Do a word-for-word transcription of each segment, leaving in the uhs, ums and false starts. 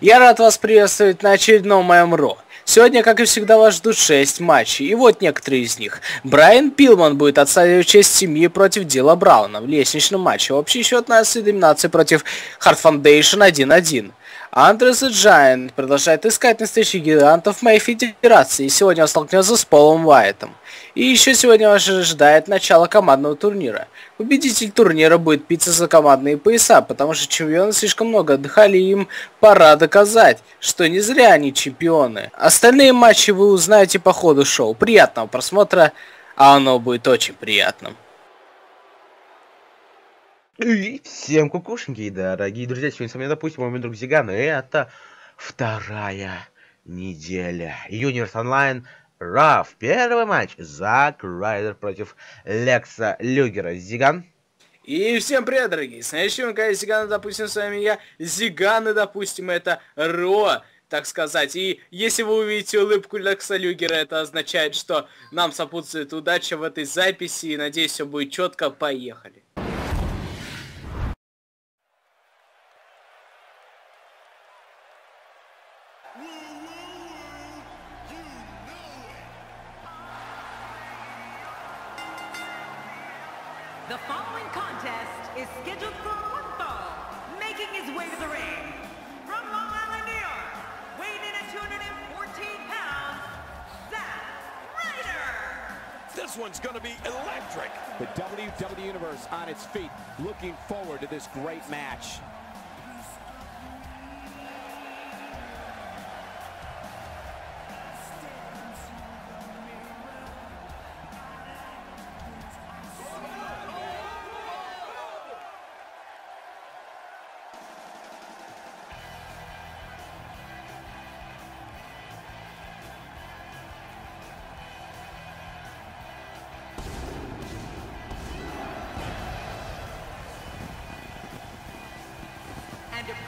Я рад вас приветствовать на очередном Майм-Ро. Сегодня, как и всегда, вас ждут шесть матчей, и вот некоторые из них. Брайан Пиллман будет отстаивать честь семьи против Дило Брауна в лестничном матче. Общий счет на семь-двенадцать против Хард Foundation один-один. Андре Зе Джайант продолжает искать настоящих гигантов моей федерации, и сегодня он столкнется с Полом Уайтом. И еще сегодня вас ожидает начало командного турнира. Победитель турнира будет биться за командные пояса, потому что чемпионы слишком много отдыхали, и им пора доказать, что не зря они чемпионы. Остальные матчи вы узнаете по ходу шоу. Приятного просмотра, а оно будет очень приятным. И всем кукушеньки, дорогие друзья, сегодня с вами, допустим, мой друг Зиган, и это вторая неделя. Юниверс Онлайн Raw. Первый матч. Зак Райдер против Лекса Люгера. Зиган. И всем привет, дорогие. С началом, когда Зиган, допустим, с вами я, Зиган, и, допустим, это Ро, так сказать. И если вы увидите улыбку Лекса Люгера, это означает, что нам сопутствует удача в этой записи, и, надеюсь, все будет четко. Поехали. On its feet, looking forward to this great match.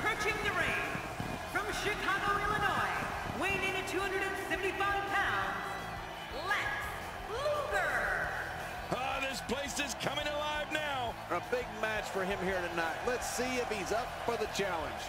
Approaching the ring from Chicago, Illinois, weighing in at two hundred seventy-five pounds, Lex Luger. Oh, this place is coming alive now. A big match for him here tonight. Let's see if he's up for the challenge.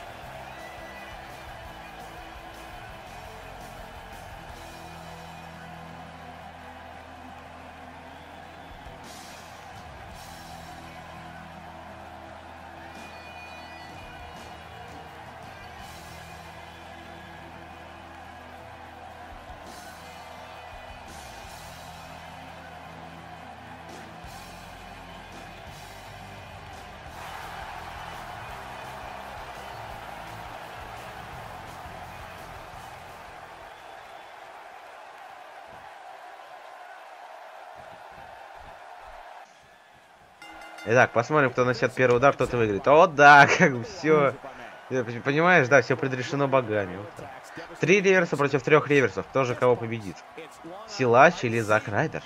Итак, посмотрим, кто нанесет первый удар, кто-то выиграет. О, да, как бы все. Понимаешь, да, все предрешено богами. Вот так. Три реверса против трех реверсов. Кто же кого победит? Силач или Зак Райдер?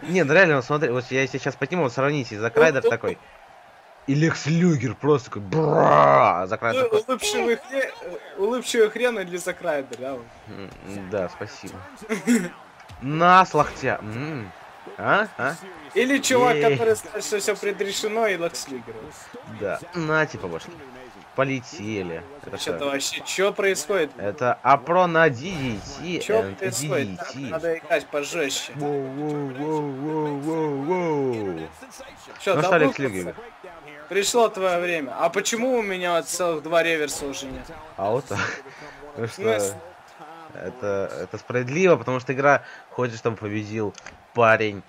Не, ну реально, смотри, вот я если сейчас подниму, вот сравните, Зак Райдер такой. И Лекс Люгер просто такой, бра, Зак Райдер. Улыбчивый хрен или Зак Райдер, да? Да, спасибо. На, с локтя. А? А? Или чувак, е -е -е. который знает, что все предрешено, и Лекс Люгер. Да. На, типа, башни. Полетели. Что-то вообще, что происходит? Это Апро на ди ди ти. Что происходит? ди ди ти. Надо играть пожестче. Воу-воу-воу-воу-воу. Что, ну, что, Лекс Люгер? Пришло твое время. А почему у меня вот целых два реверса уже нет? А вот так. Ну, что... Это, это справедливо, потому что игра хочет, чтобы победил парень.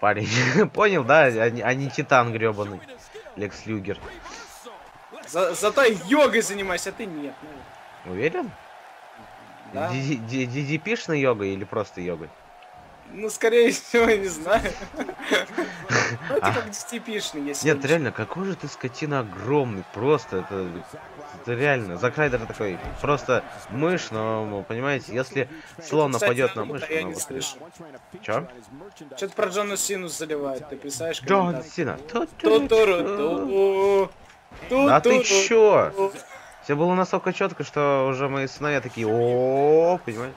Парень. Понял, да? А, а не титан гребаный. Лекс Люгер. За, зато йогой занимайся, а ты нет. Уверен? Да. Ди-ди-ди-пишной йогой или просто йогой? Ну, скорее всего, я не знаю. Ну, это как ди-ди-пишный, если... Нет, реально, какой же ты скотина огромный, просто, это... Это реально, Зак Райдер такой, просто мышь, но, понимаете, если слон нападет на мышь, она выскочит. Чё? Чё-то про Джона Сину заливает, ты писаешь? Джон Сина. Да ты чё? Все было настолько четко, что уже мои сыновья такие, о, понимаете?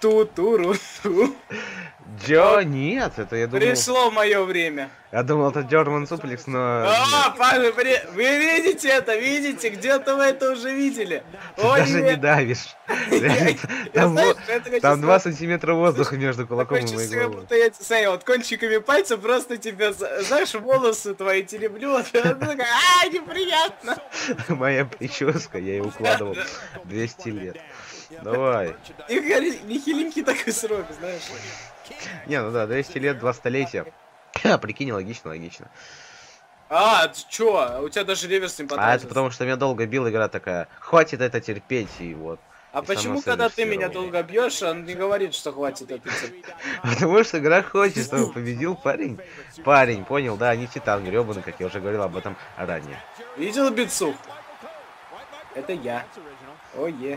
Ту-туру-ту. Джо, нет, это я думал... Пришло мое время. Я думал, это Джерман Суплекс, но... О, Павел, при... вы видите это, видите? Где-то вы это уже видели. Ты Ой, даже нет. не давишь. Там два сантиметра воздуха между кулаком и моей головой. Смотри, вот кончиками пальцев просто тебя, знаешь, волосы твои тереблю. А, неприятно. Моя прическа, я ее укладывал двести лет. Давай. Нехиленький такой срок, знаешь. Не, ну да, двести лет, два столетия. Ха, прикинь, логично, логично. А, ты чё? У тебя даже реверс не понравился. А это потому, что меня долго била игра такая. Хватит это терпеть, и вот. А почему, когда ты меня долго бьешь, он не говорит, что хватит это терпеть? Потому что игра хочет, чтобы победил парень. Парень, понял, да, не титан, не рёбаный, как я уже говорил об этом ранее. Видел бицу? Это я. Ое.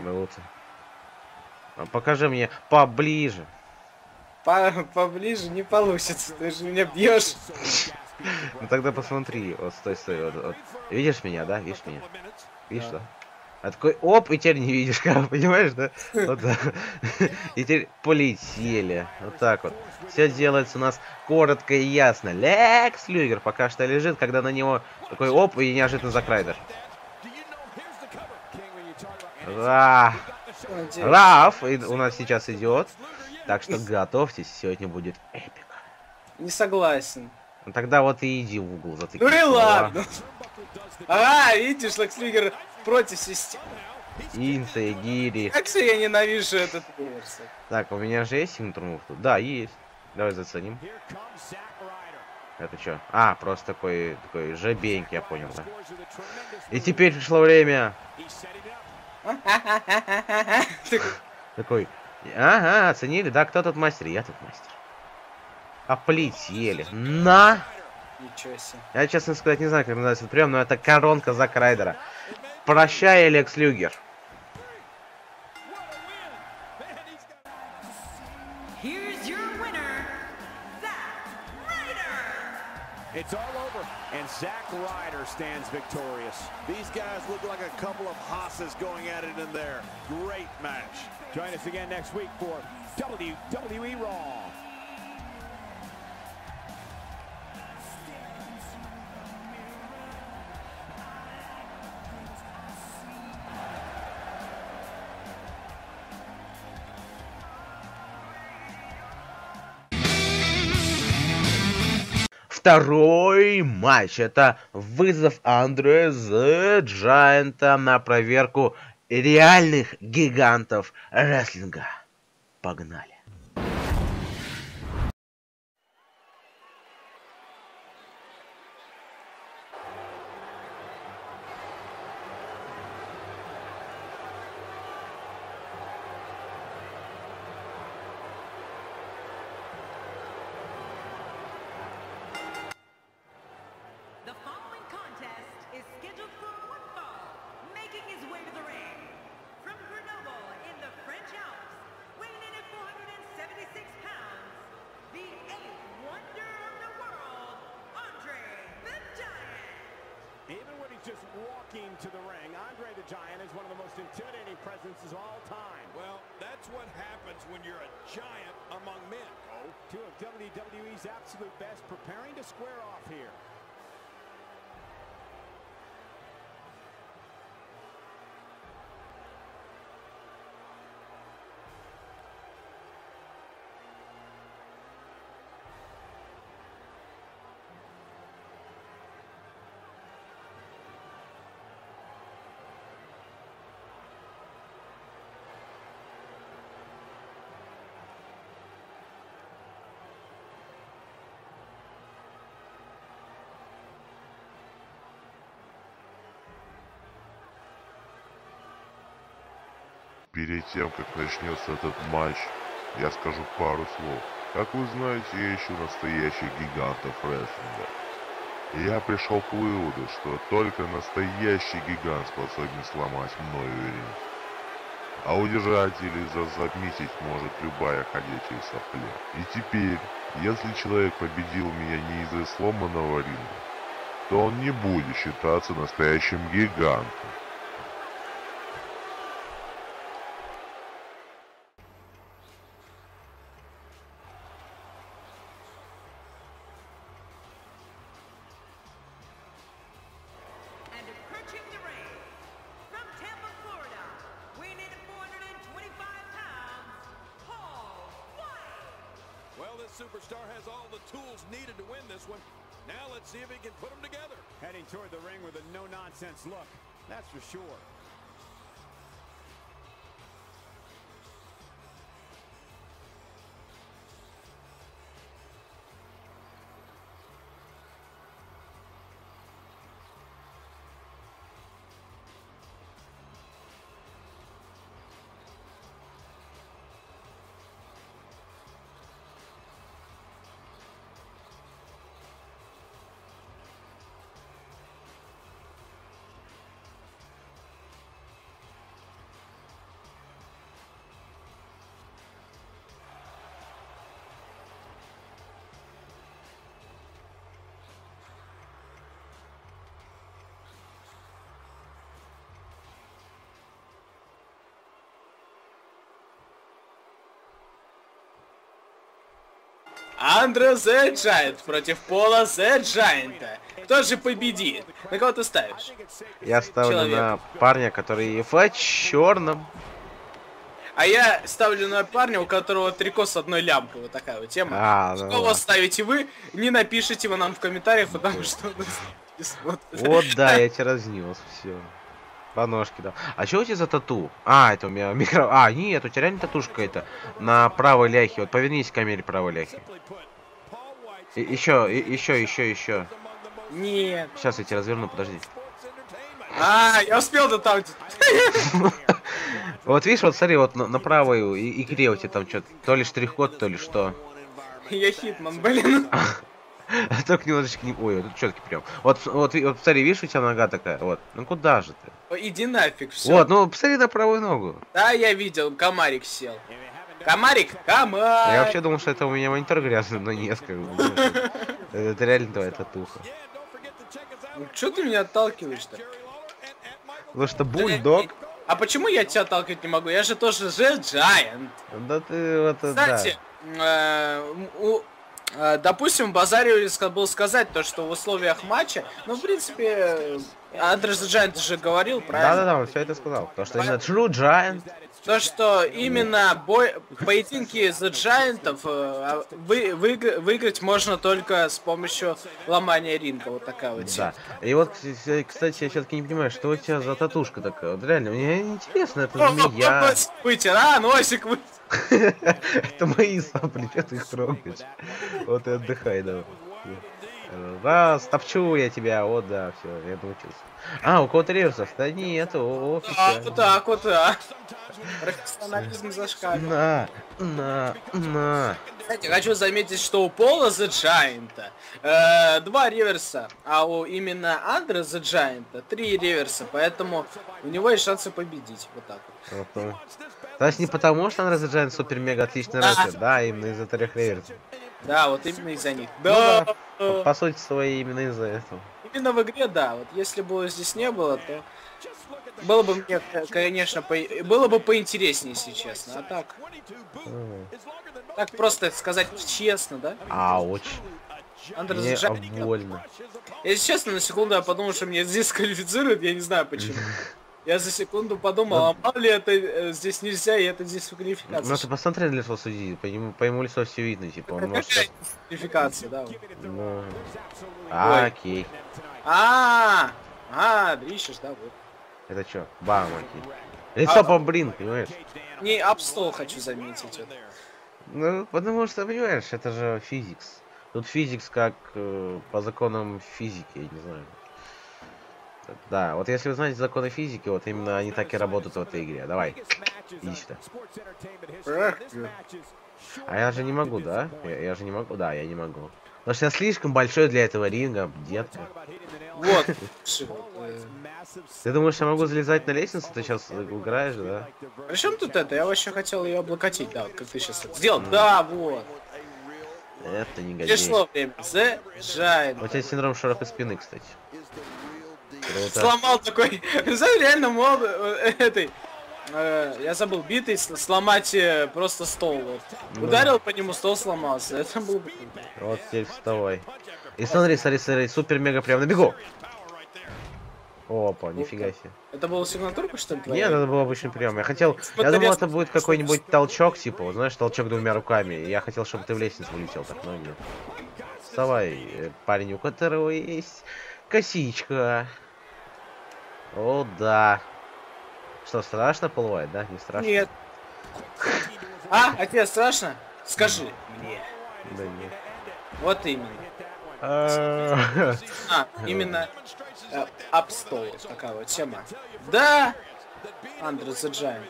Покажи мне поближе. По поближе не получится, ты же меня бьешь. Ну тогда посмотри, вот стой, стой, вот, вот. Видишь меня, да? Видишь меня? Видишь, да? А такой, оп, и теперь не видишь, понимаешь, да? Вот, да. И теперь полетели, вот так вот. Все делается у нас коротко и ясно. Лекс Люгер пока что лежит, когда на него такой оп и неожиданно Зак Райдер. Ра, Раф у нас сейчас идет. Так что готовьтесь, сегодня будет эпик. Не согласен. Ну тогда вот и иди в угол за такие. Ну и ладно. А, видишь, Лекс Люгер против системы. Инса и Гири. Как же я ненавижу этот версию. Так, у меня же есть синтурмув тут? Да, есть. Давай заценим. Это что? А, просто такой, такой жабеньк, я понял, да. И теперь пришло время. Такой... Ага, оценили, да, кто тут мастер? Я тут мастер. Оплетели. На! Ничего себе. Я, честно сказать, не знаю, как называется этот прием, но это коронка Зак Райдера. Прощай, Лекс Люгер. It's all over, and Zak Rayder stands victorious. These guys look like a couple of hosses going at it in there. Great match. Join us again next week for W W E Raw. Второй матч — это вызов Андре Зе Джайанта на проверку реальных гигантов рестлинга. Погнали. Just walking to the ring, Andre the Giant is one of the most intimidating presences of all time. Well, that's what happens when you're a giant among men. Oh, two of W W E's absolute best preparing to square off here. Перед тем, как начнется этот матч, я скажу пару слов. Как вы знаете, я ищу настоящих гигантов рестлинга. Я пришел к выводу, что только настоящий гигант способен сломать мною ринг. А удержать или засабмитить может любая ходячая сопля. И теперь, если человек победил меня не из-за сломанного ринга, то он не будет считаться настоящим гигантом. Well, this superstar has all the tools needed to win this one. Now let's see if he can put them together. Heading toward the ring with a no-nonsense look, that's for sure. Андре Зе Джайант против Пола Зе Джайанта. Кто же победит? На кого ты ставишь? Я ставлю Человек. на парня, который является черным. А я ставлю на парня, у которого трико с одной лямкой. Вот такая вот тема. А, что да, вас да. ставите вы? Не напишите его нам в комментариях, потому что он не смотрит. Вот да, я тебя разнес. Все. По ножке, да. А что у тебя за тату? А, это у меня микро... А, нет, у тебя реально татушка это на правой ляхе. Вот повернись к камере правой ляхи. И еще, и еще, еще, еще. Нет. Сейчас я тебя разверну, подожди. А, я успел до там. Вот видишь, вот смотри, вот на правую игре у тебя там что-то. То ли штрих-код, то ли что. Я Хитман, блин. Только немножечко не... Ой, тут четкий прием. Вот, вот, вот, посмотри, видишь, у тебя нога такая, вот. Ну куда же ты? Иди нафиг, все. Вот, ну посмотри на правую ногу. Да, я видел, комарик сел. Комарик, комарик! Я вообще думал, что это у меня монитор грязный, но нет, как бы. Это реально твоя татуха. Ну что ты меня отталкиваешь-то? Потому что бульдог. А почему я тебя отталкивать не могу? Я же тоже же Джайант. Да ты вот это. Кстати, у... Допустим, Базарию был сказать то, что в условиях матча, ну, в принципе, Андре Зе Джайант уже говорил, правильно? Да-да-да, он все это сказал, то, что именно True Giant. То, что именно бой, поединки The Giant'ов вы, вы, выиграть можно только с помощью ломания ринга, вот такая вот. Да, и вот, кстати, я все-таки не понимаю, что у тебя за татушка такая, вот реально, мне интересно, это змея. Вытер, а, носик вытер. Это мои сопли, что ты их трогаешь? Вот и отдыхай, давай. Раз, топчу я тебя, вот да, все, я научился. А, у кого-то реверсов? Да нет, о, а, вот так, вот так. Профессионализм зашкаливает. На, на, на. Кстати, хочу заметить, что у Пола Зе Джайанта э, два реверса, а у именно Андре Зе Джайанта три реверса, поэтому у него есть шансы победить, вот так вот. Uh-huh. То есть не потому, что Андре Зе Джайант супер-мега отличный рестлер, да, именно из-за трех реверсов. Да, вот именно из-за них. Да. Ну, да. По, по сути своей, именно из-за этого. Именно в игре, да. Вот если бы здесь не было, то было бы мне, конечно, по... было бы поинтереснее, если честно. А так, mm. так просто сказать честно, да? Ауч. Мне больно. Если честно, на секунду я подумал, что меня здесь дисквалифицируют, я не знаю почему. Я за секунду подумал, а мало ли это здесь нельзя, и это здесь дисквалификация. Ну ты посмотри на лицо судьи, по ему, по ему лицо все видно, типа он может... Дисквалификация, да. Ну... А, окей. А, а, ищешь, да, вот. Это чё? Бам, окей. Лицо бомблин, понимаешь? Не, апстол хочу заметить. Ну, потому что, понимаешь, это же физикс. Тут физикс как э, по законам физики, я не знаю. Да, вот если вы знаете законы физики, вот именно они так и работают в этой игре. Давай. Иди сюда. А я же не могу, да? Я, я же не могу, да, я не могу. Потому что я слишком большой для этого ринга, детка. Вот. Ты думаешь, я могу залезать на лестницу? Ты сейчас играешь, да? При чем тут это? Я вообще хотел ее облокотить, да, вот как ты сейчас сделал. Mm. Да, вот. Это не годится. Пришло время. The Giant. У тебя синдром широкой спины, кстати. Круто. Сломал такой, реально мол, этой, э, я забыл, битый, сломать просто стол, вот. Ну. Ударил по нему, стол сломался, это был бы... Вот теперь вставай. И смотри, смотри, смотри, супер-мега прям на бегу. Опа, Ух нифига ты. себе. Это была сигнатурка, что ли? Нет, это был обычный прием. Я хотел... Что-то я думал, рез... это будет какой-нибудь толчок, типа, вот, знаешь, толчок двумя руками. Я хотел, чтобы ты в лестницу улетел, так, но нет. Вставай, парень, у которого есть косичка. О, да. Что, страшно, Пол Уайт, да? Не страшно? Нет. А, а тебе страшно? Скажи мне. Да нет. Вот именно. А, именно обстол. Такая вот тема. Да! Андре Зе Джайант.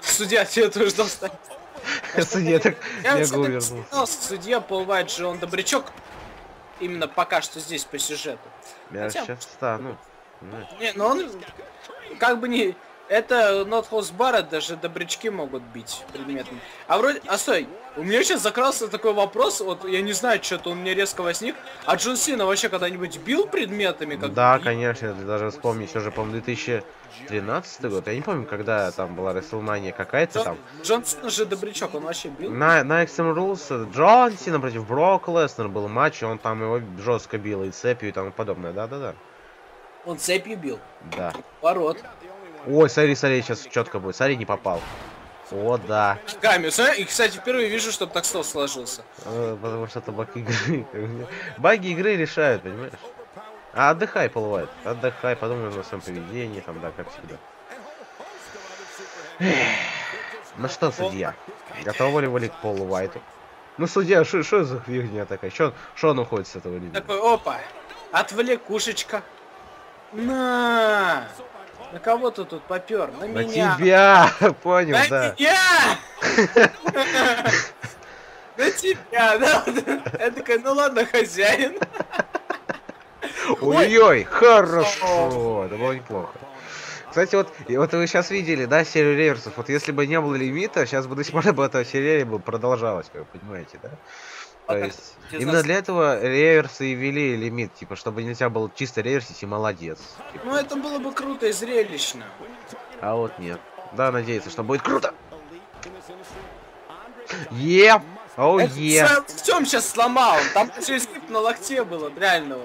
Судья тебе тоже достал. Судья так бегу вернулся. Судья Пол Уайт же, он добрячок. Именно пока что здесь по сюжету. Я сейчас встану. Не, но он... Как бы не... Это Not House Bar, даже добрячки могут бить предметом. А вроде... А стой, у меня сейчас закрался такой вопрос, вот я не знаю, что-то он мне резко возник. А Джон Сина вообще когда-нибудь бил предметами? Как да, бил? Конечно, даже вспомнить уже, по-моему, две тысячи тринадцатый год. Я не помню, когда там была WrestleMania какая-то Джон... там. Джон Сина же добрячок, он вообще бил? На, на Extreme Rules Джон Сина против Брок Леснар был матч, и он там его жестко бил, и цепью, и тому подобное, да-да-да. Он цепью бил? Да. Ворот. Ой, смотри, смотри, сейчас четко будет. Смотри, не попал. О, да. Камеру, смотри, и, кстати, впервые вижу, чтобы так стол сложился. А, потому что это баг игры. Баги игры решают, понимаешь? А отдыхай, Пол Уайт. Отдыхай, подумай о своем поведении, там, да, как всегда. Ну что, судья, готовы ли вы к Полу Уайту? Ну, судья, что за фигня такая? Что он уходит с этого лидера? Такой, опа, отвлекушечка. На! На кого ты тут попер? На, на меня. Тебя, понял, на да. На тебя, да? Я такая, ну ладно, хозяин. Ой-ой, хорошо. Это было неплохо. Кстати, вот, вот вы сейчас видели, да, серию реверсов. Вот если бы не было лимита, сейчас бы до сих пор бы эта серия бы продолжалась, как вы понимаете, да? То есть, именно для этого реверсы и ввели лимит, типа, чтобы нельзя было чисто реверсить и молодец. Типа. Ну это было бы круто и зрелищно. А вот нет. Да, надеется, что будет круто. Е! О, е! В чем сейчас сломал? Там через скрип на локте было, реально.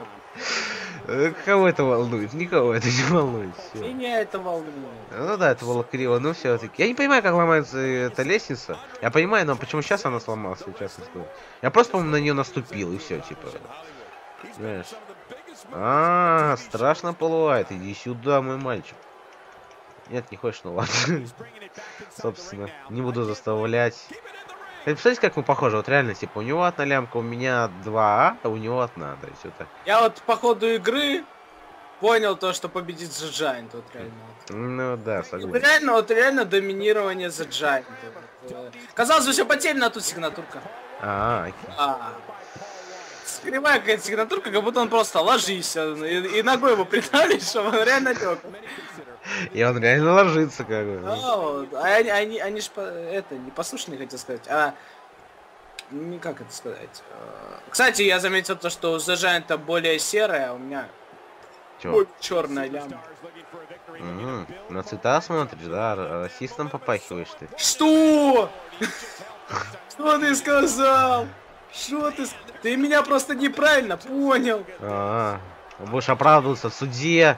Кого это волнует? Никого это не волнует. Всё. Меня это волнует. Ну да, это было криво, но все-таки. Я не понимаю, как ломается эта лестница. Я понимаю, но почему сейчас она сломалась, сейчас я скажу. Я просто, по-моему, на нее наступил и все, типа. Знаешь. А, -а, а, страшно полывает. Иди сюда, мой мальчик. Нет, не хочешь, ну ладно. Собственно, не буду заставлять. Представляете, как мы похожи? Вот реально, типа, у него одна лямка, у меня два, а у него одна, да, и все так. Я вот по ходу игры понял то, что победит Зе Джайант, вот реально. Ну да, согласен. Вот реально, вот реально доминирование Зе Джайант. Казалось бы, все потеряно, а тут сигнатурка. А, окей. А, кривая какая-то сигнатурка, как будто он просто ложись, и, и ногой его придали, чтобы он реально лег. И он реально ложится, как бы. О, они, они, они ж это, непослушные, хотел сказать, а... Не как это сказать. Кстати, я заметил то, что у Зе Джайанта более серая, а у меня... Чё? Черная ляма. Угу. На цвета смотришь, да? Расистом попахиваешь ты. Что? Что ты сказал? Что ты... Ты меня просто неправильно понял. А, будешь оправдываться в суде.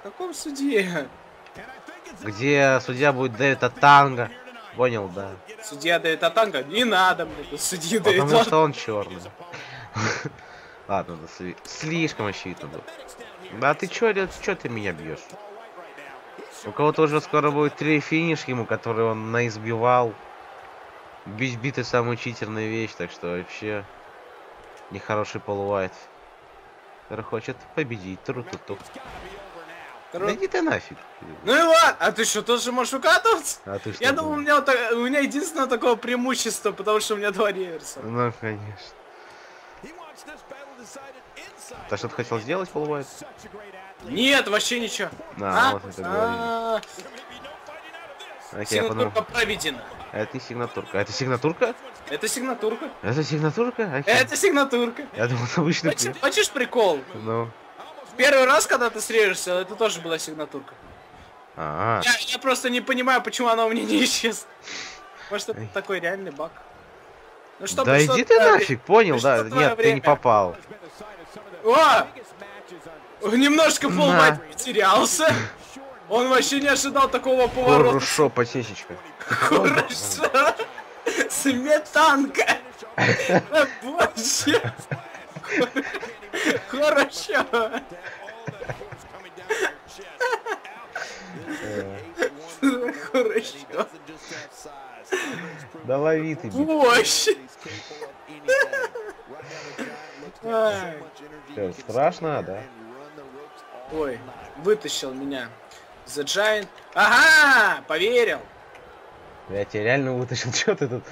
В каком суде? Где судья будет Дэвида Танга. Понял, да. Судья Дэвида Танга? Не надо, блядь, судья Дэвида Танга. Потому что он черный. Ладно, слишком очевидно было. Да ты чё, чё ты меня бьешь? У кого-то уже скоро будет три финиш ему, который он наизбивал. Бить биты самая читерная вещь, так что вообще... Нехороший Пол Уайт, который хочет победить. Тру-ту-ту. Тру. Да не ты нафиг. Ну и ладно, а ты что, тоже можешь укатываться? А ты что? Я думал, у меня, вот, у меня единственное такое преимущество, потому что у меня два реверса. Ну, конечно. Ты что-то хотел сделать, Пол Уайт? Нет, вообще ничего. На, а? Вот это а -а -а. Окей, сигнатурка проведена. Это не сигнатурка. Это сигнатурка? Это сигнатурка. Это сигнатурка? Окей. Это сигнатурка. Я думал, обычный прикол. Хочешь прикол? Ну. Первый раз, когда ты срежешься, это тоже была сигнатурка. А -а -а. Я, я просто не понимаю, почему она у меня не исчезла. Может, это такой реальный баг. Ну, чтобы, да иди ты нафиг, понял, да? Нет, время. Ты не попал. О! Немножко Пол Уайт потерялся. Он вообще не ожидал такого поворота. Хорошо, посечечка. Хорошо. Сметанка. Боже. Хорошо. Хорошо. Да лови ты. Боже. Все, страшно, да? Ой, вытащил меня. Зе Джайант. Ага, поверил. Я тебя реально вытащил. Че ты тут?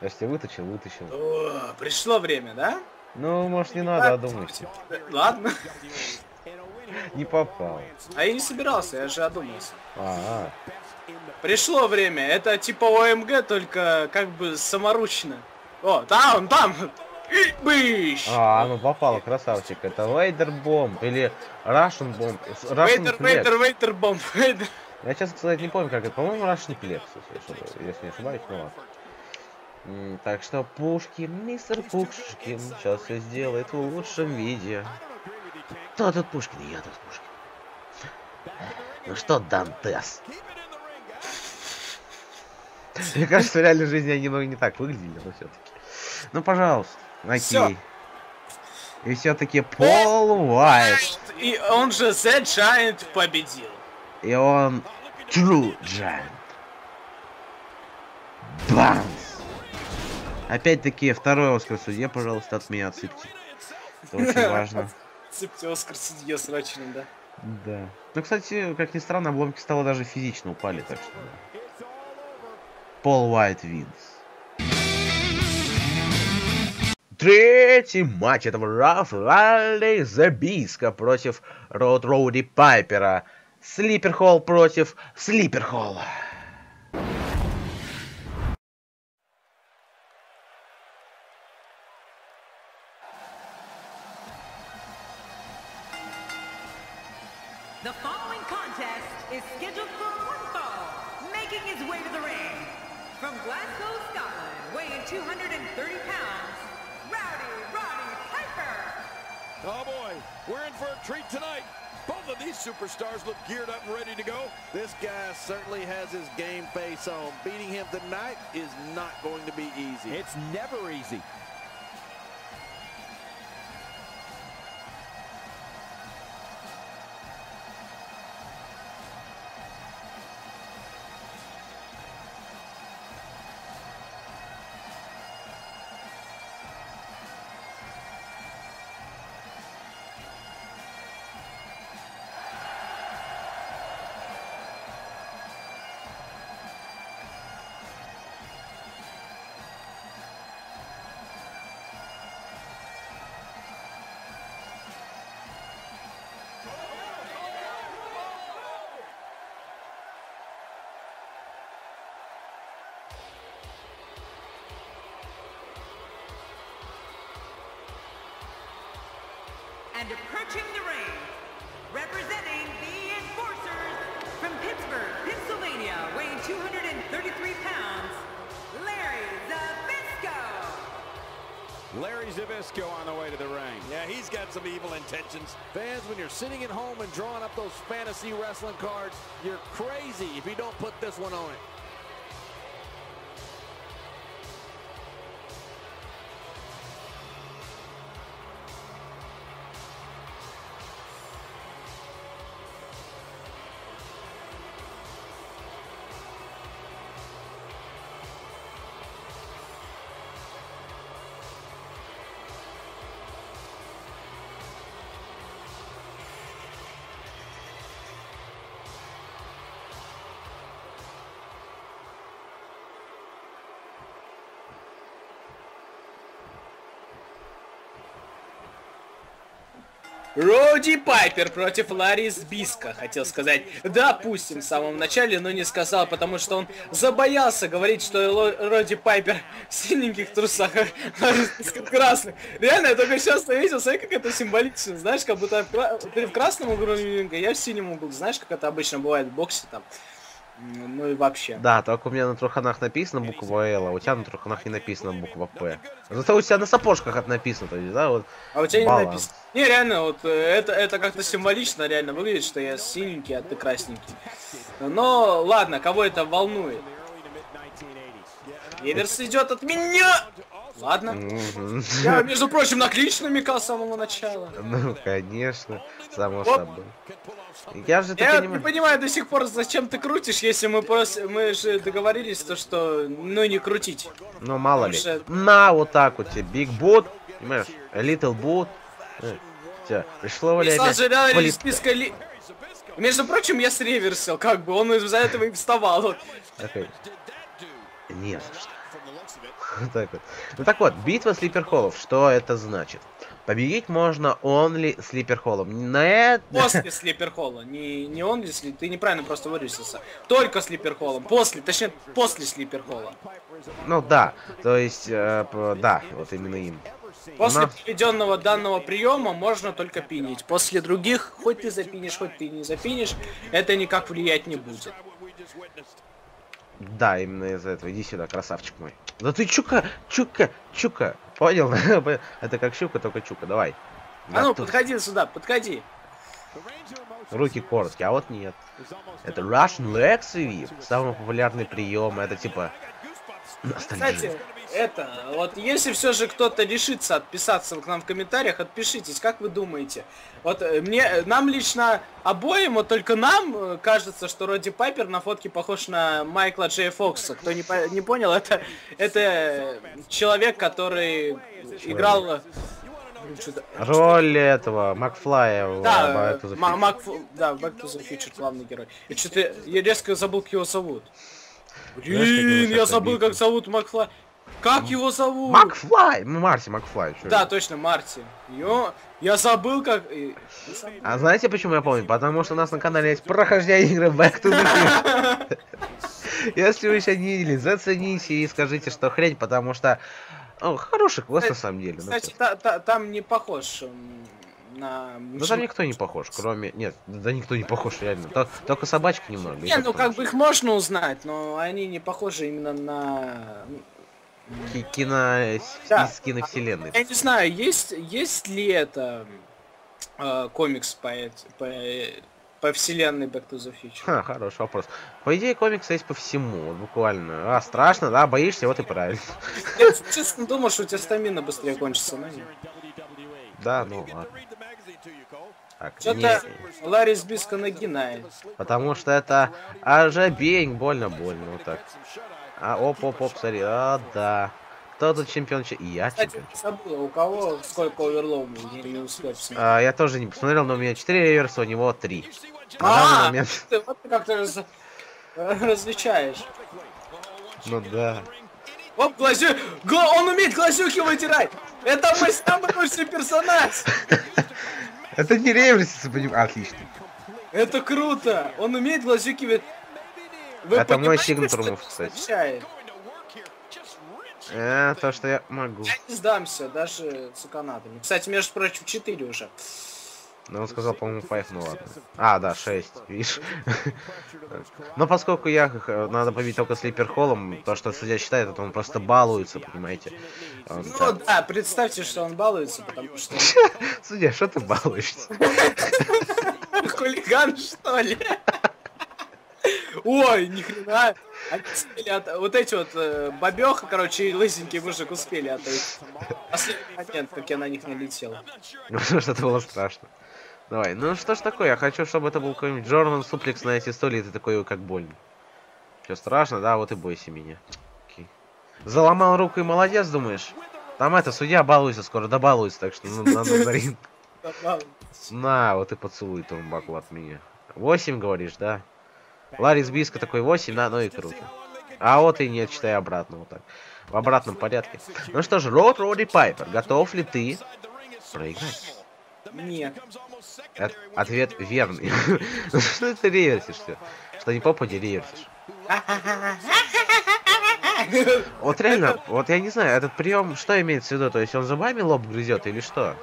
Я же тебя вытащил, вытащил. О, пришло время, да? Ну, может, не надо, а думать. Ладно. Не попал. А я не собирался, я же одумался. А -а. Пришло время. Это типа ОМГ, только как бы саморучно. О, там, там. И быщ. А, ну попало, красавчик. Это Вейдер Бомб или Рашн Бомб. Вейдер, Вейдер, Вейдер Бомб. Я сейчас, кстати, не помню, как это. По-моему, Рашн Плекс, если не ошибаюсь, ну ладно. М -м, так что Пушкин, мистер Пушкин, сейчас все сделает в лучшем виде. Кто тут Пушкин? Я тут Пушкин. Ну что, Дантес? Мне кажется, в реальной жизни они немного не так выглядели, но все-таки. Ну, пожалуйста, окей. И все-таки Пол Уайт. И он же Зе Джайант победил. И он True Giant. Банс. Опять-таки, второй Оскар судье, пожалуйста, от меня отсыпьте. Это очень важно. Отсыпьте Оскар судье срочно, да? Да. Ну, кстати, как ни странно, обломки стало даже физично упали, так что да. Пол Уайт винс. Третий матч этого Раф Ларри Збышко против Род Роди Пайпера. Слипер Холл против Слипер Холла. Superstars look geared up and ready to go. This guy certainly has his game face on. Beating him tonight is not going to be easy. It's never easy. And approaching the ring, representing the enforcers from Pittsburgh, Pennsylvania, weighing two hundred thirty-three pounds, Larry Zbysko. Larry Zbysko on the way to the ring. Yeah, he's got some evil intentions. Fans, when you're sitting at home and drawing up those fantasy wrestling cards, you're crazy if you don't put this one on it. Роди Пайпер против Ларри Збышко, хотел сказать, допустим, в самом начале, но не сказал, потому что он забоялся говорить, что Роди Пайпер в синеньких трусах, Ларри Збышко в красных. Реально, я только сейчас заметил, смотри, как это символично, знаешь, как будто ты в красном углу ринга, я в синем углу, знаешь, как это обычно бывает в боксе там. Ну и вообще. Да, только у меня на труханах написано буква Л, а у тебя на труханах не написано буква П. Зато у тебя на сапожках это написано, то есть, да, вот. А у тебя баланс не написано. Не, реально, вот это, это как-то символично реально выглядит, что я синенький, а ты красненький. Но ладно, кого это волнует? Реверс идет от меня! Ладно. Mm-hmm. Я, между прочим, на клич намекал с самого начала. Ну, конечно, само собой. Я же Я не понимаю до сих пор, зачем ты крутишь, если мы просто... Мы же договорились, то что... Ну, не крутить. Ну, мало ли. Что... На, вот так вот тебе. Big Boot, понимаешь? Little Boot. Все, пришло время... Списка ли... Между прочим, я с реверсил, как бы. Он из-за этого и вставал. Okay. Нет, так вот. Ну так вот, битва слиперхоллов, что это значит? Победить можно only слиперхоллом. На это... После слиперхолла, не, не only, сли... ты неправильно просто выразился. Только слиперхоллом, после, точнее, после слиперхолла. Ну да, то есть, э, да, вот именно им. После Но... проведенного данного приема можно только пинить. После других, хоть ты запинишь, хоть ты не запинишь, это никак влиять не будет. Да, именно из-за этого. Иди сюда, красавчик мой. Да ты чука, чука, чука. Понял? Это как щука, только чука. Давай. А да ну, тут. Подходи сюда, подходи. Руки короткие, а вот нет. Это Russian Leg Sweep. Самый популярный прием. Это типа... Кстати, это... Вот если все же кто-то решится отписаться к нам в комментариях, отпишитесь, как вы думаете. Вот мне... Нам лично обоим, вот только нам кажется, что Роди Пайпер на фотке похож на Майкла Джей Фокса. Кто не, по не понял, это, это человек, который человек. играл... Роль этого, Макфлая. Да, в Back to the Future главный герой. И что-то я резко забыл, как его зовут. Блин, я забыл, как зовут Макфлай. Как его зовут? Макфлай! Марти Макфлай. Да, точно, Марти. Ё... Я забыл, как... А знаете, почему я помню? Потому что у нас на канале есть прохождение игры Back to the Future. Если вы еще не видели, зацените и скажите, что хрень, потому что... О, хороший класс, на самом деле. Кстати, там не похож... На... Да там никто не похож, кроме... Нет, да никто не похож, реально. Только, только собачка немного. Не, ну как бы их можно узнать, но они не похожи именно на... Кино... Да. Из киновселенной. Я не знаю, есть, есть ли это э, комикс по, по, по вселенной Back to the Future? Ха, хороший вопрос. По идее, комикс есть по всему, вот, буквально. А, страшно, да, боишься, вот и правильно. Я честно думал, что у тебя стамина быстрее кончится, но нет. Да, ну ладно. Что-то Ларри Збышко нагинает. Потому что это ажабень, больно-больно, вот так. А, оп-оп-оп, смотри, а, да. Кто тут чемпион? Я чемпион. Забыл, у кого сколько оверлоу, я не успел посмотреть. Я тоже не посмотрел, но у меня четыре реверса, у него три. А, ты вот как-то различаешь. Ну да. Оп, глазюк! Он умеет глазюки вытирать! Это мой самый лучший персонаж! Это не реверсис, понимаешь? Отлично. Это круто! Он умеет глазюки вытирать. Это мой сигнатур мув, кстати. Э, то, что я могу. Я не сдамся, даже с канатами. Кстати, между прочим, четыре уже. Ну, он сказал, по-моему, пять, ну ладно. А, да, шесть, видишь. Но поскольку я, надо победить только слиперхоллом, то, что судья считает, это он просто балуется, понимаете. Он, ну так... да, представьте, что он балуется, потому что... Судья, что ты балуешься? Хулиган, что ли? Ой, нихрена. От... Вот эти вот э, бабёха, короче, и лысенький мужик успели отойти. Последний момент, как я на них налетел. Ну что-то было страшно. Давай, ну что ж такое, я хочу, чтобы это был какой-нибудь Джерман Суплекс на эти стулья, и ты такой, как больно. Все страшно, да, вот и бойся меня. Окей. Заломал руку и молодец, думаешь? Там это, судья балуется скоро, да балуется, так что ну, надо на ринг. На, вот и поцелуй тому баку от меня. восемь, говоришь, да? Ларри Збышко такой восемь, да, ну и круто. А вот и нет, читай обратно, вот так. В обратном порядке. Ну что же, Род Роди Пайпер, готов ли ты проиграть? Нет. От ответ верный. Ну что ты реверсишься? Что не попади, реверсишь. Вот реально, вот я не знаю, этот прием, что имеет в виду? То есть он зубами лоб грызет или что?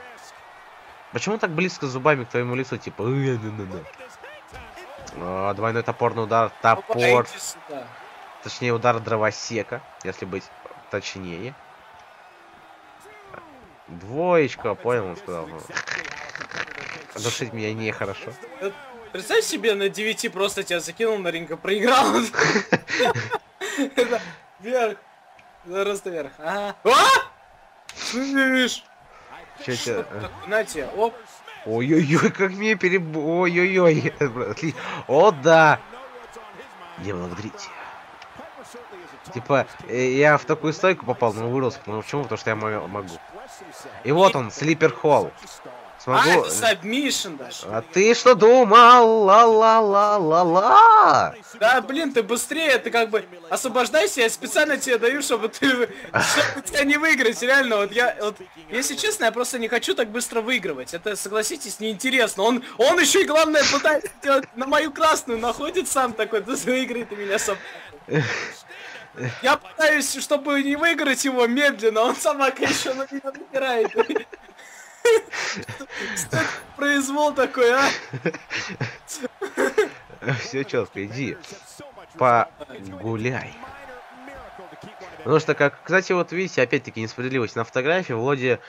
Почему так близко зубами к твоему лицу, типа... О, двойной топорный удар. Топор. Точнее, удар дровосека, если быть точнее. Двоечка, понял, он сказал. Душить меня нехорошо. Представь себе, на девяти просто тебя закинул на ринг, проиграл. Вверх. Просто вверх. Ага. Слышь! Че тебе? На тебе, оп. Ой-ой-ой, как мне переб... Ой-ой-ой. О, да. Не благодарите. Типа, я в такую стойку попал, но вырвался. Ну почему? Потому что я могу. И вот он, Слипер Холл. Смогу... А, сабмишн даже. А ты что думал? Ла-ла-ла-ла-ла. Да, блин, ты быстрее, ты как бы освобождайся, я специально тебе даю, чтобы ты... чтобы тебя не выиграть, реально, вот я... Вот, если честно, я просто не хочу так быстро выигрывать. Это, согласитесь, неинтересно. Он, он еще и, главное, пытается делать на мою красную, находит сам такой, ты выиграй ты меня сам. Я пытаюсь, чтобы не выиграть его медленно, он сама еще на меня напирает. Что произвол такой, а? Все четко, иди. Погуляй. Потому что, как, кстати, вот видите, опять-таки несправедливость на фотографии, вроде,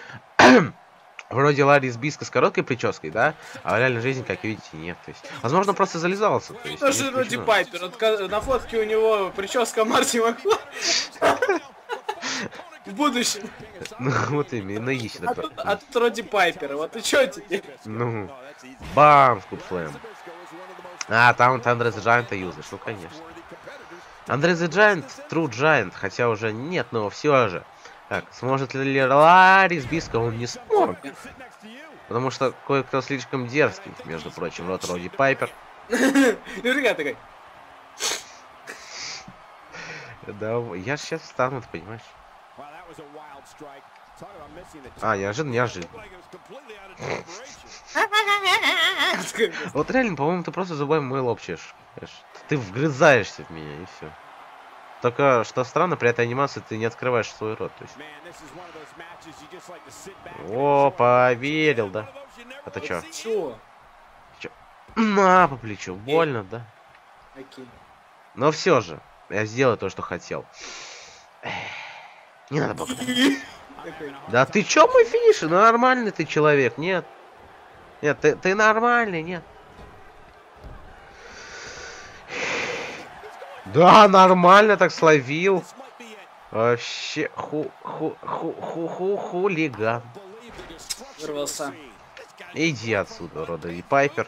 вроде Ларри Збышко с короткой прической, да? А в реальной жизни, как видите, нет. То есть, возможно, просто залезался. То есть, тоже Роди Пайпер. Вот, на фотке у него прическа Марти Макфлай. В будущем. Ну вот именно есть. А тут, а тут Роди Пайпер, вот и чё тебе? Ну, бам, скуплэм. А, там Андре Зе Джайанта юзаешь, ну конечно. Андре Зе Джайант, True Giant, хотя уже нет, но все же. Так, сможет ли Ларри Збышко? Он не смог. Потому что кое-кто слишком дерзкий, между прочим, вот Роди Пайпер. Наверняка такой. Да, я сейчас встану, ты понимаешь? А, неожиданно, неожиданно. Вот реально, по-моему, ты просто зубами мой лоб чешешь. Ты вгрызаешься в меня, и все. Только, что странно, при этой анимации ты не открываешь свой рот. То есть... О, поверил, да? А ты чё? Чё? На, по плечу. Больно, да? Но все же, я сделал то, что хотел. Не надо пока. Да ты чё, мой финиш? Нормальный ты человек, нет? Нет, ты, ты нормальный, нет? Да, нормально так словил. Вообще, ху ху ху ху ху хулиган. Вырвался. Иди отсюда, Роди Пайпер.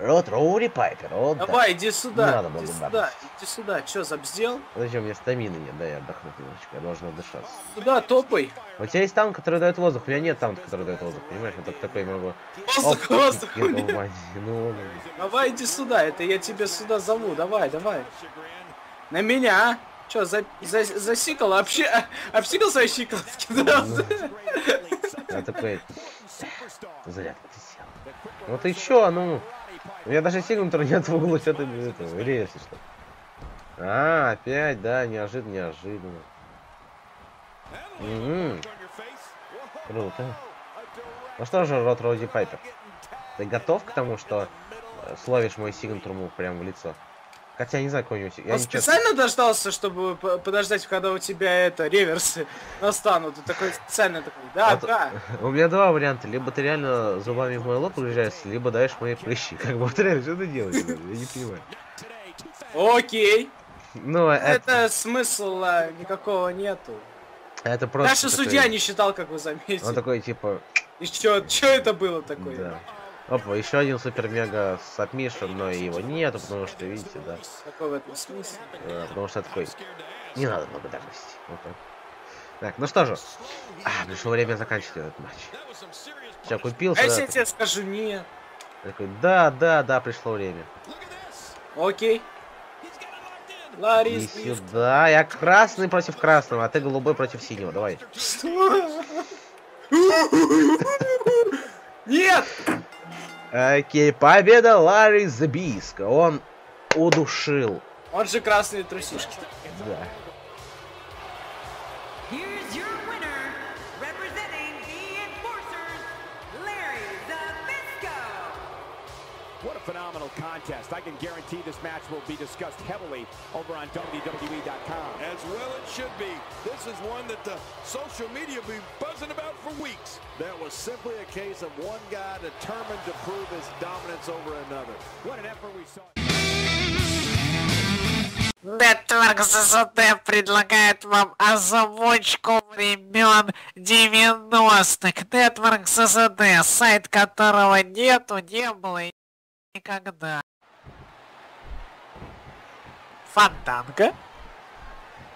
Род, Роди Пайпер, Род. Давай, да. Иди сюда. Не надо было, иди сюда, иди сюда. Чё, забздел? Зачем, мне стамины нет, да, я отдохну немножечко, я должен отдышаться. Сюда, топай. У тебя есть танк, который дает воздух, у меня нет танка, который дает воздух, понимаешь, я только такой могу. Воздух, Оп, воздух, нет. Ну, давай, иди сюда, это я тебя сюда зову, давай, давай. На меня, а? Чё, за, за, засикал, Общи... общикал свои щиколотки? Я такой, зарядка, ты сел. Вот еще, ну... У меня даже сигнатур нет в углу, что ты без этого, или если что. А, опять, да, неожиданно, неожиданно. Угу. Круто. Ну что же, Род Роди Пайпер, ты готов к тому, что словишь мой сигнатур ему прям в лицо? Хотя я не знаю, какой у него сигнатур. Он специально честно... дождался, чтобы подождать, когда у тебя это, реверсы настанут. Ты такой специально такой, да, а да. У меня два варианта. Либо ты реально зубами в мой лоб уезжаешься, либо даешь мои прыщи. Как бы вот реально, что ты делаешь? Я не понимаю. Окей. Ну, это... это смысла никакого нету. Это просто... Даже такой... судья не считал, как вы заметили. Он такой, типа... И чё, чё это было такое? Да. Опа, еще один супер-мега сабмишн, но его нету, потому что, видите, да. Какой в этом смысле? А, потому что такой, не надо благодарности. Вот так. Так, ну что же, а, пришло время заканчивать этот матч. Сейчас купился. А если я тебе скажу нет? Такой, да, да, да, пришло время. Окей. Ларри Збышко. Сюда, я красный против красного, а ты голубой против синего, давай. Что? Нет! Окей, победа Ларри Збышко. Он удушил. Он же красные трусишки. Да. phenomenal contest. I can guarantee this match will be discussed heavily over on W W E dot com. As well it should be. This is one that the social media will be buzzing about for weeks. That was simply a case of one guy determined to prove his dominance over another. What an effort we saw. Network зэт зэт предлагает вам озвучку времен девяностых. Network зэт зэт, сайт которого нету, не было и никогда. Фанданго?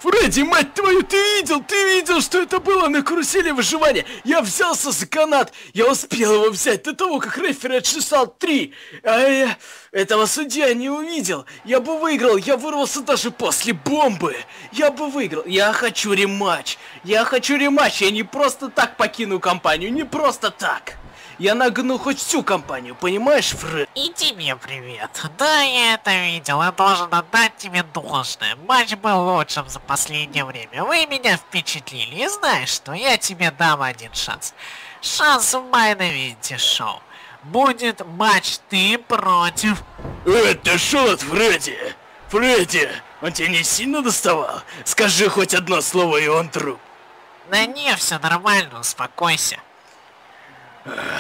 Фредди, мать твою, ты видел, ты видел, что это было на карусели выживания? Я взялся за канат, я успел его взять до того, как рефери отсчитал три. А я этого судья не увидел. Я бы выиграл, я вырвался даже после бомбы. Я бы выиграл. Я хочу рематч. Я хочу рематч. Я не просто так покину компанию, не просто так. Я нагну хоть всю компанию, понимаешь, Фред? И тебе привет. Да, я это видел, я должен отдать тебе должное. Матч был лучшим за последнее время. Вы меня впечатлили, и знаешь что, я тебе дам один шанс. Шанс в майновинте шоу. Будет матч ты против... Это шут, Фредди! Фредди, он тебя не сильно доставал? Скажи хоть одно слово, и он труп. Да не, все нормально, успокойся.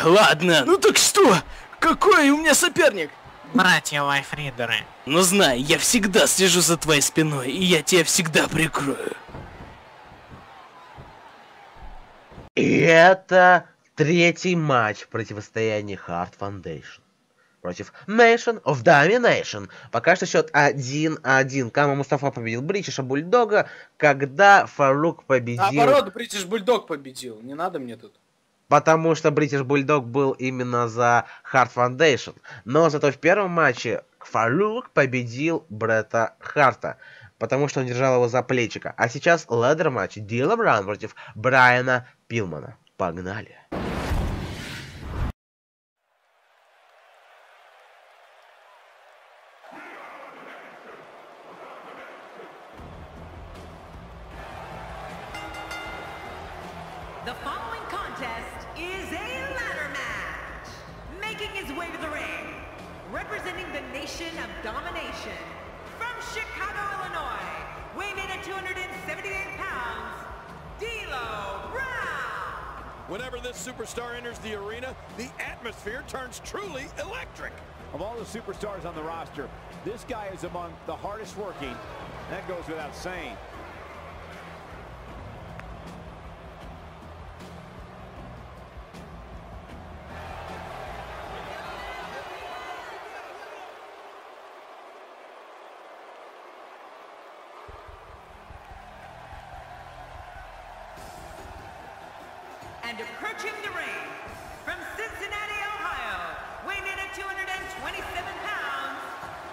Ладно, ну так что? Какой у меня соперник? Братья Лайфридеры. Ну знай, я всегда слежу за твоей спиной, и я тебя всегда прикрою. И это третий матч в противостоянии Хард Foundation против Nation of Domination. Пока что счет один один. Кама Мустафа победил Бритиша Бульдога, когда Фарук победил... Наоборот, Бритиш Бульдог победил, не надо мне тут. Потому что British Bulldog был именно за Хард Foundation. Но зато в первом матче Фарук победил Бретта Харта. Потому что он держал его за плечика. А сейчас ледер матч. Дило Браун против Брайана Пиллмана. Погнали. Whenever this superstar enters the arena, the atmosphere turns truly electric. Of all the superstars on the roster, this guy is among the hardest working. That goes without saying. And approaching the ring from Cincinnati, Ohio, weighing in at two hundred twenty-seven pounds,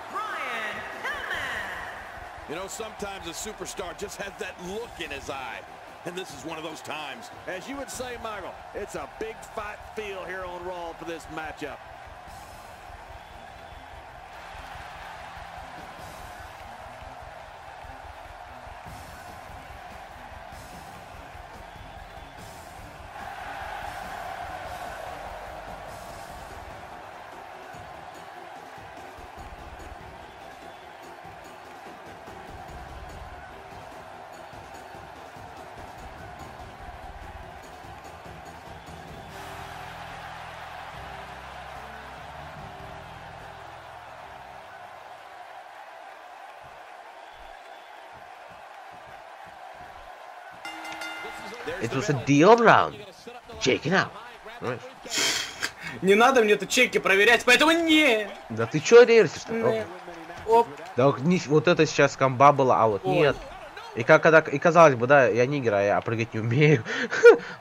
Bryan Pillman. You know, sometimes a superstar just has that look in his eye, and this is one of those times. As you would say, Michael, it's a big fight feel here on Raw for this matchup. Это уже Дило Браун. Чеки на. Не надо мне это чеки проверять, поэтому не. Да ты чё реверсишь-то? Оп. Да вот это сейчас комба была, а вот нет. И как когда и казалось бы, да, я нигер, а я прыгать не умею.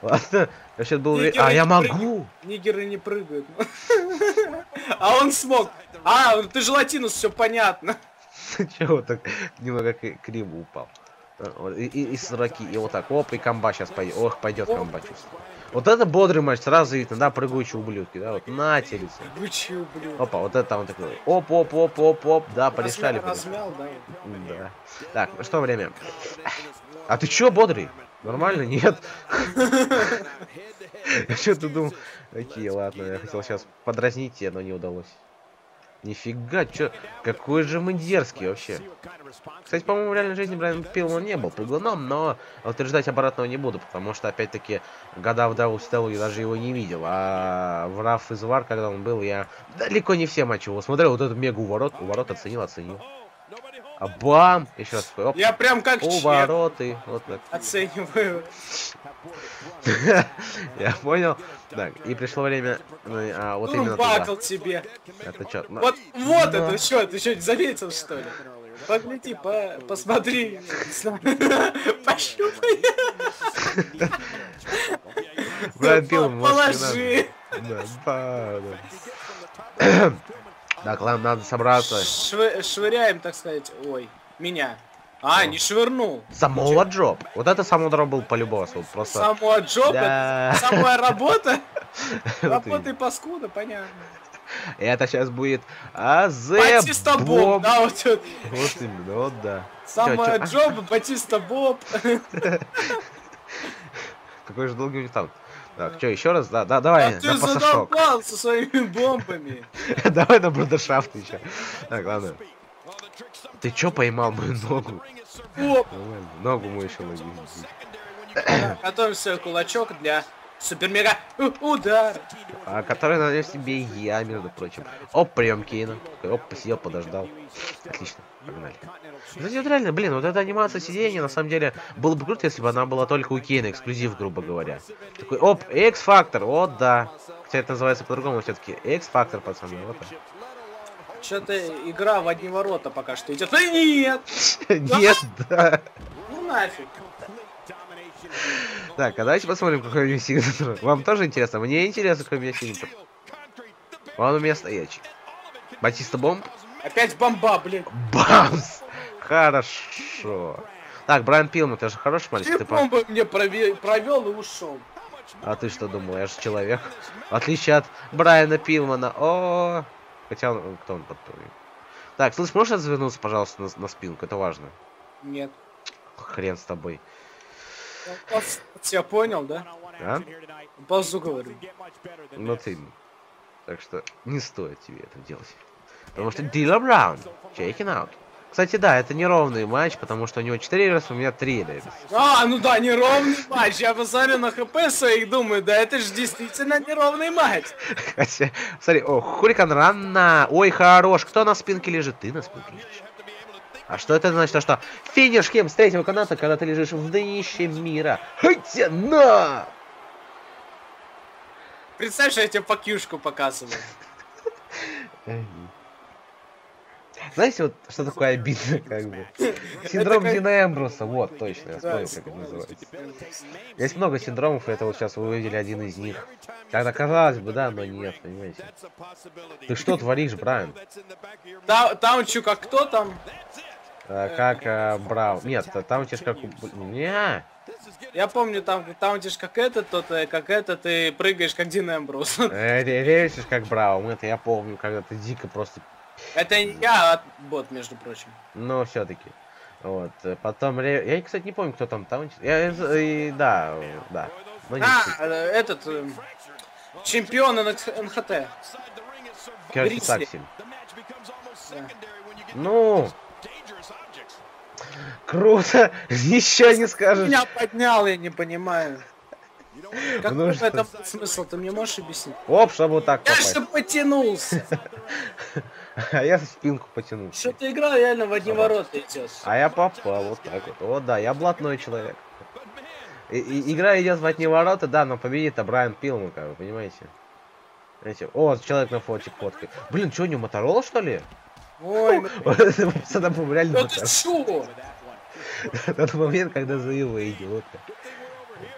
Ладно, вообще был. А я могу. Нигеры не прыгают. А он смог. А, ты желатинус, все понятно. Чего так немного криво упал? И, и, и сороки, и вот так, оп, и комба сейчас пойдет, ох, пойдет комба, чувствую. Вот это бодрый матч, сразу видно, да, прыгучие ублюдки, да, вот, на теле. Прыгучие ублюдки. Опа, вот это он такой, оп-оп-оп-оп-оп, да, порешали. Размял, да. Да. Так, ну что, время? А ты чё, бодрый? Нормально, нет? Я чё-то думал, окей, ладно, я хотел сейчас подразнить тебя, но не удалось. Нифига, чё, какой же мы дерзкий вообще. Кстати, по-моему, в реальной жизни Брайан Пиллман не был прыгуном, но утверждать обратного не буду, потому что, опять-таки, года в дабл ю си дабл ю я даже его не видел, а в Раф из Вар, когда он был, я далеко не все матчи его смотрел, вот этот мега уворот, уворот оценил, оценил. А бам! Еще раз. Оп. Я прям как увороты. Вот так. Оцениваю. Я понял. Так, и пришло время. А вот именно. Бакал тебе. Это чё? Вот, вот это что? Ты что, заметил что ли? Погляди, посмотри. Пощупай. Положи. Так, ладно, надо собраться. Швы швыряем, так сказать. Ой, меня. А, О. не швырнул. Самоа джоб. Вот это самоа джоб был по-любому. Вот просто... Самоа джоб? Да. Это самая работа? Работа и паскуда, понятно. Это сейчас будет... Батиста Боб. Да, вот это. Вот именно, вот да. Самоа джоб, Батиста Боб. Какой же долгий у них там. Так, что, еще раз? Да, да, давай. А ты задолбал со своими бомбами. Давай на брудершафт еще. Так, ладно. Ты че поймал мою ногу? Ногу мы еще ловим. Готовимся кулачок для супермега удар. Который надеюсь тебе я, между прочим. Оп, прием Кейна. Оп, посидел, подождал. Отлично, погнали. Значит, реально, блин, вот эта анимация сидения, на самом деле, было бы круто, если бы она была только у Кейна, эксклюзив, грубо говоря. Такой, оп, X-Factor, вот да. Хотя это называется по-другому все-таки. X-Factor, пацаны, вот так. Что-то игра в одни ворота пока что идет. Да нет! Нет, да. Ну нафиг. Так, а давайте посмотрим, какой у меня сигнатур. Вам тоже интересно? Мне интересно, какой у меня сигнатур. Он у меня стоячий. Батиста Бомб. Опять бомба, блин. Бамс. Хорошо. Так, Брайан Пиллман, ты же хороший мальчик. Ты бомбу по... мне провел, провел и ушел. А ты что думал? Я же человек. В отличие от Брайана Пиллмана. О, -о, -о. Хотя он... Кто он под... Так, слышь, можешь развернуться, пожалуйста, на, на спинку? Это важно. Нет. Хрен с тобой. Я понял, да? А? Базу говорю. Ну ты... Так что не стоит тебе это делать. Потому что Дило Браун. Check it out. Кстати, да, это неровный матч, потому что у него четыре рейдерс, у меня три рейдерс. А, ну да, неровный матч. Я посмотрю на хп своих, думаю, да это же действительно неровный матч. Смотри, о, Хурикан Ранна. Ой, хорош. Кто на спинке лежит? Ты на спинке лежишь. А что это значит? А что? Финиш кем с третьего каната, когда ты лежишь в днище мира. Хотя на! Представь, что я тебе покьюшку показываю. Знаете, вот что такое обидно, как бы? Синдром Дина Эмбруса, вот, точно, я вспомнил, как это называется. Есть много синдромов, и это вот сейчас вы увидели один из них. Тогда казалось бы, да, но нет, понимаете. Ты что творишь, Брайан? Там, там чё, как кто там? А, как а, Брау. Нет, там тебе как... Не. Я помню, там, там тебе как этот, то ты, как это, ты прыгаешь, как Дина Эмбрус. Ревешь, как Брау, это я помню, когда ты дико просто... Это я бот, между прочим. Но все-таки. Вот. Потом... Я, кстати, не помню, кто там таунчит. Я... И, да, да. Но а, этот... Чемпион эн ха тэ. Кёрси Такси. Да. Ну... Круто! Ничего не скажешь. Меня поднял, я не понимаю. Какой в этом смысл? Ты мне можешь объяснить? Оп, чтобы вот так попасть. Я же потянулся. А я спинку потянул. Что ты играл, реально в одни ворота идешь. А я попал вот так вот. Вот да, я блатной человек. И, и, игра идет в одни ворота, да, но победит-то Брайан Пиллман, как вы понимаете. Знаете, о, человек на фоте фоткой. Блин, что у него Моторола, что ли? Ой, пацаны, реально Моторола. На тот момент, когда за его идиот.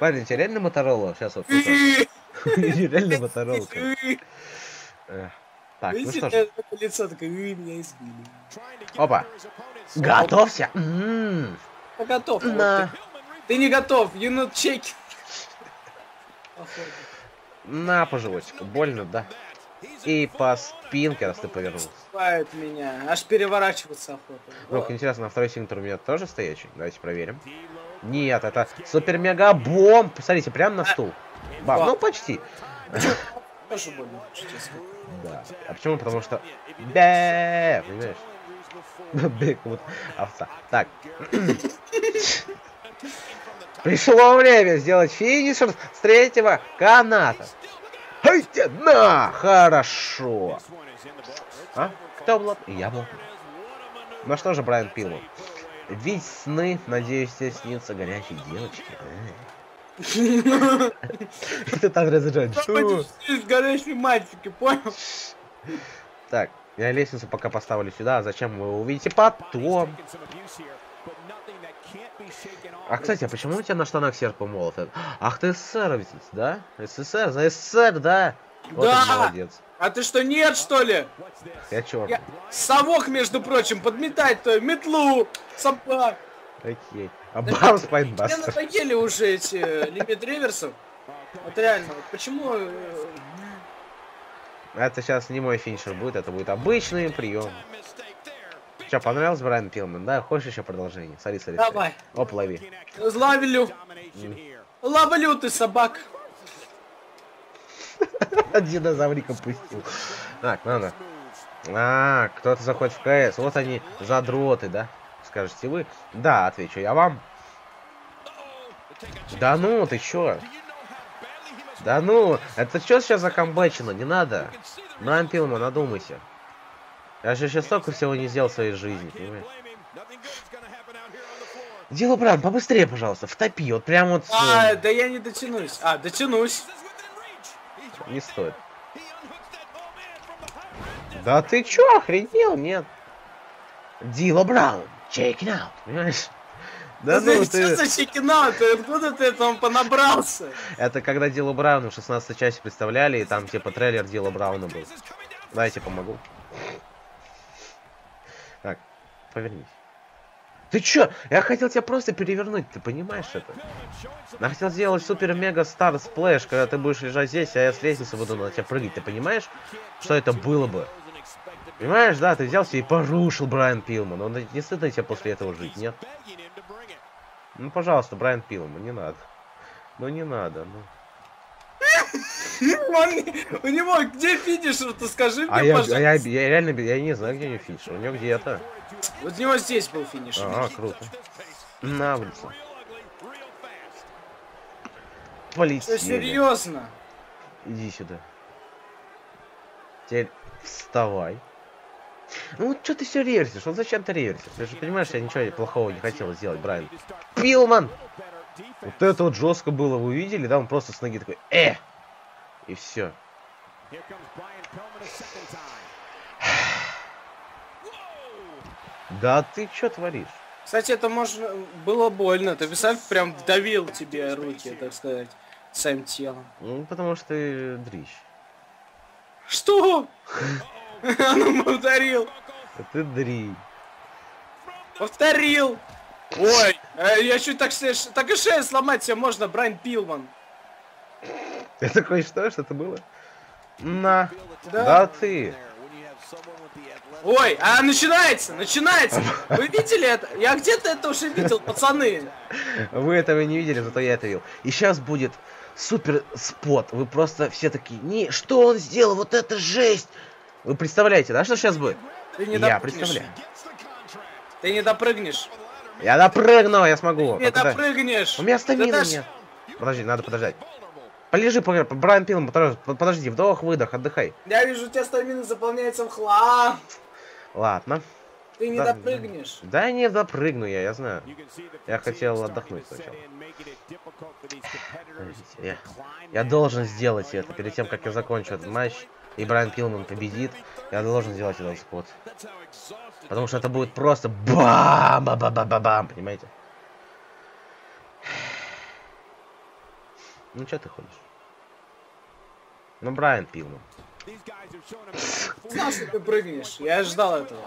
Парень, у тебя реально Моторола? Сейчас вот. Реально Моторола. Так, ну что ж. Лицо такое, меня избили. Опа. Готовься. Готов. Ты не готов, you not check. На, по животику. Больно, да? И по спинке, раз ты повернулся. Меня. Аж переворачиваться охота. Ну, интересно, а второй сигнатур у меня тоже стоячий? Давайте проверим. Нет, это супер-мега-бомб. Посмотрите, прям на стул. Бам, ну почти. Тоже больно, честно. Да. А почему? Потому что... Бэээ, понимаешь? Бэк, вот овца. Так. Пришло время сделать финишер с третьего каната. Хайте на! Хорошо. А? Кто был? Я был. Ну что же, Брайан Пиллман. Ведь сны, надеюсь, тебе снится горячие девочки. Это Андре Зе Джайант. Горячие мальчики, понял? Так, я лестницу пока поставлю сюда. Зачем вы его увидите потом? А, кстати, а почему у тебя на штанах серп молот? Ах ты СССР, ведь, да? СССР, за СССР, да? Вот да! Молодец. А ты что, нет, что ли? Я черт. Я... Совок, между прочим, подметать твою метлу, собак. Окей. А баунс пойдбас. Мне надоели уже эти лимит реверсов. Вот реально, почему... Это сейчас не мой финишер будет, это будет обычный прием. Что, понравился Брайан Пиллман, да? Хочешь еще продолжение? Смотри, смотри. Давай. Оп, лови. Лавлю. Mm. Лавлю ты, собак. Динозаврика пустил. Так, ладно. А, кто-то заходит в КС. Вот они, задроты, да? Скажете вы. Да, отвечу я вам. Да ну, ты чё? Да ну, это что сейчас закомбачено? Не надо. Брайан Пиллман, надумайся. Я же сейчас столько всего не сделал в своей жизни, понимаешь? Дило Браун, побыстрее, пожалуйста, втопи, вот прям вот... А, да я не дотянусь. А, дотянусь. Не стоит. Да ты чё, охренел? Нет. Дило Браун, check it out, понимаешь? Да ну ты... за чекинал? Откуда ты там понабрался? Это когда Дило Брауна в шестнадцатой части представляли, и там типа трейлер Дило Брауна был. Давайте помогу. Так, повернись. Ты чё? Я хотел тебя просто перевернуть, ты понимаешь это? Я хотел сделать супер-мега-стар-сплэш, когда ты будешь лежать здесь, а я с лестницы буду на тебя прыгать. Ты понимаешь, что это было бы? Понимаешь, да, ты взялся и порушил Брайан Пиллман. Он не стыдно тебе после этого жить, нет? Ну, пожалуйста, Брайан Пиллман, не надо. Ну, не надо, ну. У него где финишер-то, скажи мне, пожалуйста. А я реально, я не знаю, где у него финишер. У него где-то. Вот у него здесь был финишер. А, круто. На улице. Полетели. Серьезно? Иди сюда. Теперь вставай. Ну вот что ты все реверсишь? Вот зачем ты реверсишь? Ты же понимаешь, я ничего плохого не хотел сделать, Брайан. Пиллман! Вот это вот жестко было, вы увидели, да? Он просто с ноги такой, э! И все. Да ты что творишь? Кстати, это можно было больно. Ты писал, прям вдавил тебе руки, так сказать, своим телом. Ну, потому что ты дрищ. Что? Он повторил. Ты дрищ. Повторил. Ой, я чуть так так и шею сломать себе можно, Брайан Пиллман. Я такой, что, что это было? На. Да. Да ты. Ой, а начинается, начинается. Вы видели это? Я где-то это уже видел, пацаны. Вы этого не видели, зато я это видел. И сейчас будет супер спот. Вы просто все такие, не, что он сделал? Вот это жесть. Вы представляете, да, что сейчас будет? Ты не я представляю. Ты не допрыгнешь. Я допрыгну, я смогу. Не допрыгнешь. У меня стамина нет. Подожди, надо подождать. Полежи, Брайан Пиллман, подожди, вдох-выдох, отдыхай. Я вижу, у тебя стамина заполняется в хлам. Ладно. Ты не да, допрыгнешь. Да не допрыгну я, я знаю. Я хотел отдохнуть сначала. Я, я должен сделать это перед тем, как я закончу этот матч. И Брайан Пиллман победит. Я должен сделать этот спот. Потому что это будет просто бам-ба-ба-ба-бам, понимаете? Ну что ты ходишь? Ну Брайан Пиллман. Знал, что ты прыгнешь. Я ждал этого.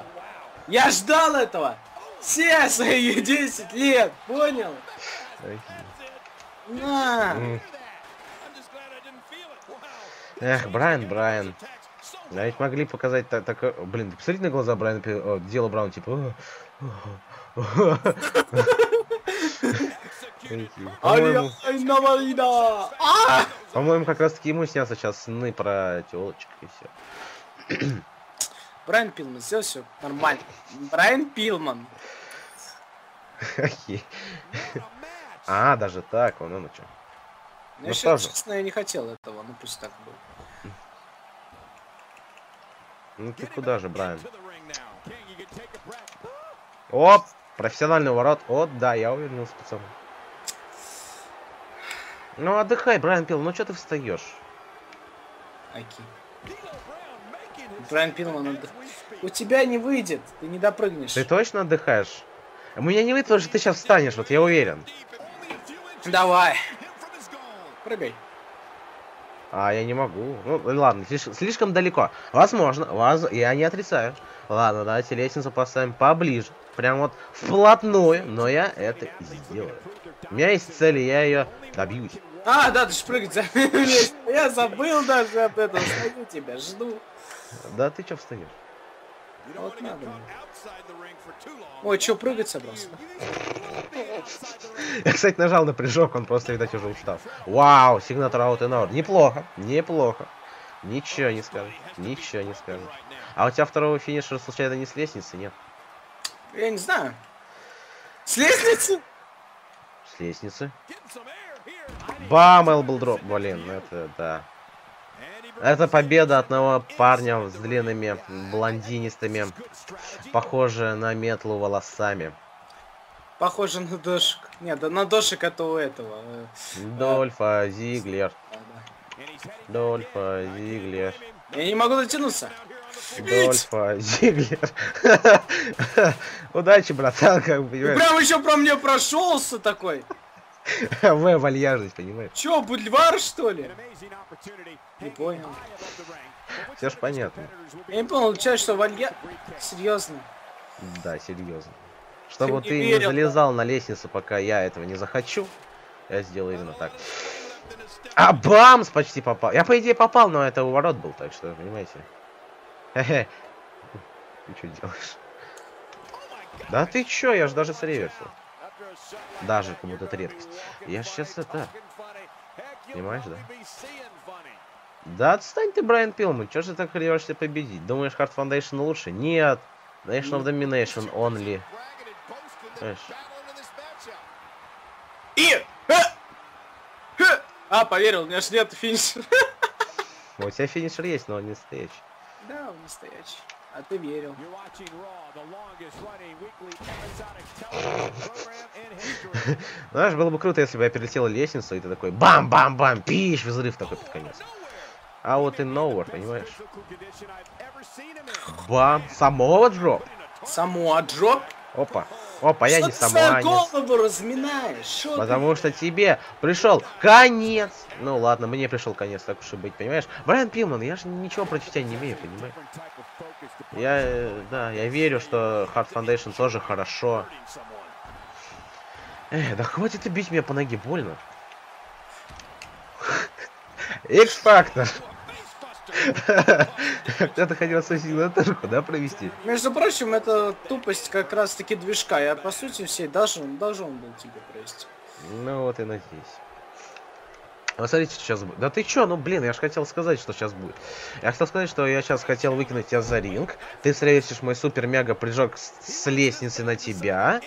Я ждал этого. Все свои десять лет, понял? На. Mm. Эх, Брайан, Брайан. Да ведь могли показать так, так... Блин, посмотри на глаза Брайана Пиллмана. Дило Браун типа. По-моему... А! По-моему, как раз таки ему снятся сейчас сны про телочек и все. Брайан Пиллман сделал все нормально. Брайан Пиллман. А, даже так, он, он, он, что? Ну, я, сейчас, честно, я не хотел этого, ну пусть так будет. Ну ты куда же, Брайан? Оп! Профессиональный ворот. О, да, я увернулся, пацан. Ну отдыхай, Брайан Пилл, ну что ты встаешь? Окей. Брайан Пилл, он отдых... У тебя не выйдет, ты не допрыгнешь. Ты точно отдыхаешь? У меня не выйдет, потому что ты сейчас встанешь, вот я уверен. Давай. Прыгай. А, я не могу. Ну, ладно, слишком, слишком далеко. Возможно, воз... я не отрицаю. Ладно, давайте лестницу поставим поближе. Прям вот вплотную, но я это сделаю. У меня есть цель, и я ее добьюсь. А, да, ты ж прыгать за... Я забыл даже об этом. Стою тебя, жду. Да ты чё встаешь? Вот надо. Ой, что, прыгать собрался? Я, кстати, нажал на прыжок, он просто, видать, уже устал. Вау, сигнатура out and out. Неплохо, неплохо. Ничего не скажешь, ничего не скажешь. А у тебя второго финишера, случайно, не с лестницы, нет? Я не знаю. С лестницы? С лестницы. Бам, элбл-дроп, блин, это, да. Это победа одного парня с длинными, блондинистыми, похоже на метлу волосами. Похоже на дошек. Нет, на дошек это у этого. Дольфа Зиглер. А, да. Дольфа Зиглер. Я не могу дотянуться. Дольфа Зиглер. Удачи, братан, как бы. Прям еще про мне прошелся такой. В вальяжность, понимаешь? Че, бульвар, что ли? Не понял. Все ж понятно. Я не понял, что валья... Серьезно? Да, серьезно. Чтобы ты не залезал на лестницу, пока я этого не захочу, я сделаю именно так. А, бамс, почти попал. Я, по идее, попал, но это уворот был, так что, понимаете. Хе-хе. Ты что делаешь? Да ты чё, я же даже с реверсом. Даже кому-то это редкость. Я сейчас это... Понимаешь, да? Да отстань ты, Брайан Пиллман, чё же ты так ревешься победить? Думаешь, Хард Foundation лучше? Нет. Nation of Domination only. И! А, поверил, у меня же нет финишера. У тебя финишер есть, но он не стоящий. Да, он не стоящий. А ты верил. Знаешь, было бы круто, если бы я перелетел лестницу, и ты такой бам-бам-бам, пиш, взрыв такой под конец. А вот и nowhere, понимаешь? Бам, самого дроп. Самого дроп? Опа. Опа, я не сама. Голову разминаешь. Потому что тебе пришел конец. Ну ладно, мне пришел конец, так уж и быть, понимаешь? Брайан Пиллман, я же ничего про чтения не имею, понимаешь? Я, да, я верю, что Хард Foundation тоже хорошо. Эх, да хватит и бить меня по ноге, больно. X-Factor. Кто-то хотел свою сигнатурку, да, провести? Между прочим, это тупость как раз таки движка. Я, по сути, всей должен, должен был тебе провести. Ну вот и надеюсь. Посмотрите, что сейчас будет. Да ты чё? Ну блин, я же хотел сказать, что сейчас будет. Я хотел сказать, что я сейчас хотел выкинуть тебя за ринг. Ты встретишь мой супер-мега-прыжок с, с лестницы на тебя.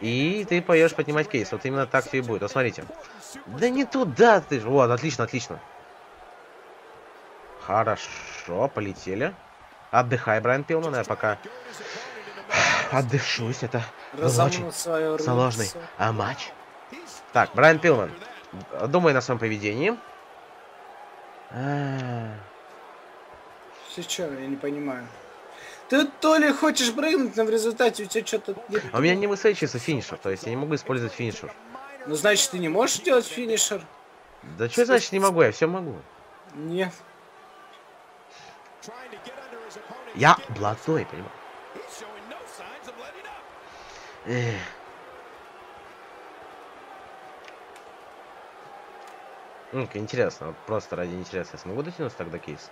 И ты поешь поднимать кейс. Вот именно так все и будет. Вот смотрите. Да не туда ты. Вот, отлично, отлично. Хорошо, полетели. Отдыхай, Брайан Пиллман, я пока отдышусь. Это очень сложный а матч. Так, Брайан Пиллман, думай на своем поведении. Сейчас, я не понимаю. Ты то ли хочешь прыгнуть, но в результате у тебя что-то... У меня не высвечивается финишер, то есть я не могу использовать финишер. Ну, значит, ты не можешь делать финишер? Да что значит не могу? Я все могу. Нет. Я блатной, понимаю. Эх. Ну-ка, интересно, вот просто ради интереса. Я смогу дотянуться тогда кейса?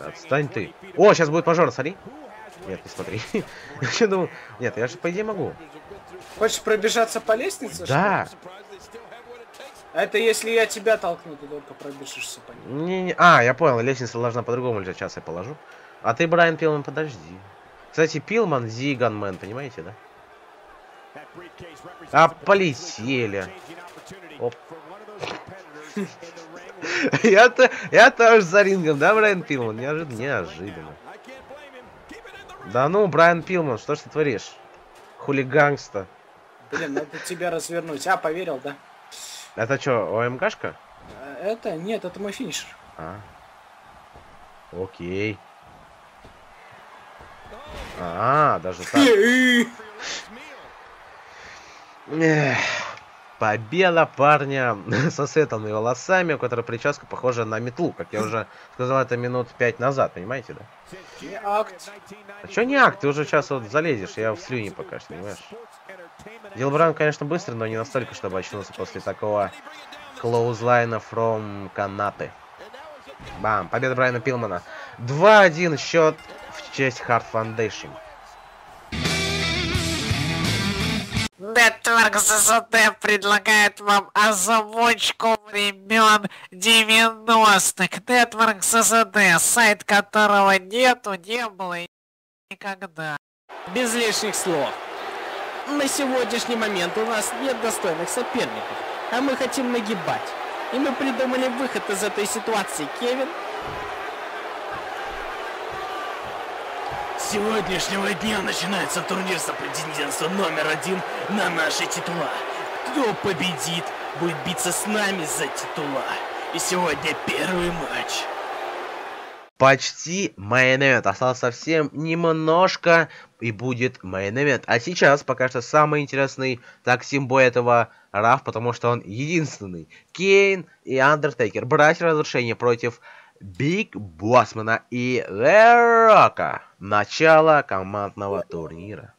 Отстань ты. О, сейчас будет мажор, смотри. Нет, не смотри. Я думал, нет, я же по идее могу. Хочешь пробежаться по лестнице? Да. Это если я тебя толкну, ты только пробежишься по ней. Не, не. А, я понял, лестница должна по-другому лежать. Сейчас я положу. А ты, Брайан Пиллман, подожди. Кстати, Пиллман, Зиган, Мэн, понимаете, да? А, полетели. Оп. Я-то, я-то аж за рингом, да, Брайан Пиллман? Неожиданно, неожиданно. Да ну, Брайан Пиллман, что ж ты творишь? Хулиганство. Блин, надо тебя развернуть. А, поверил, да? Это что, ОМГшка? Это, нет, это мой финишер. А. Окей. А, даже так. Победа парня со светлыми волосами, у которого прическа похожа на метлу, как я уже сказал, это минут пять назад, понимаете, да? Не акт. А чё не акт? Ты уже сейчас вот залезешь, я в слюни пока что, понимаешь? Дило Браун, конечно, быстро, но не настолько, чтобы очнулся после такого клоузлайна from канаты. Бам, победа Брайана Пиллмана. два один счет в честь Хард Foundation. Нетворк ЗЗТ предлагает вам озвучку времен девяностых. Нетворк ЗЗТ, сайт которого нету, не было и никогда. Без лишних слов. На сегодняшний момент у нас нет достойных соперников, а мы хотим нагибать. И мы придумали выход из этой ситуации, Кевин. С сегодняшнего дня начинается турнир за претендентство номер один на наши титула. Кто победит, будет биться с нами за титула. И сегодня первый матч. Почти мейн-эвент. Осталось совсем немножко и будет мейн-эвент. А сейчас пока что самый интересный таксим-бой этого Раф, потому что он единственный. Кейн и Андертейкер. Братья разрушения против Биг Босс Мена и Верока. Начало командного турнира.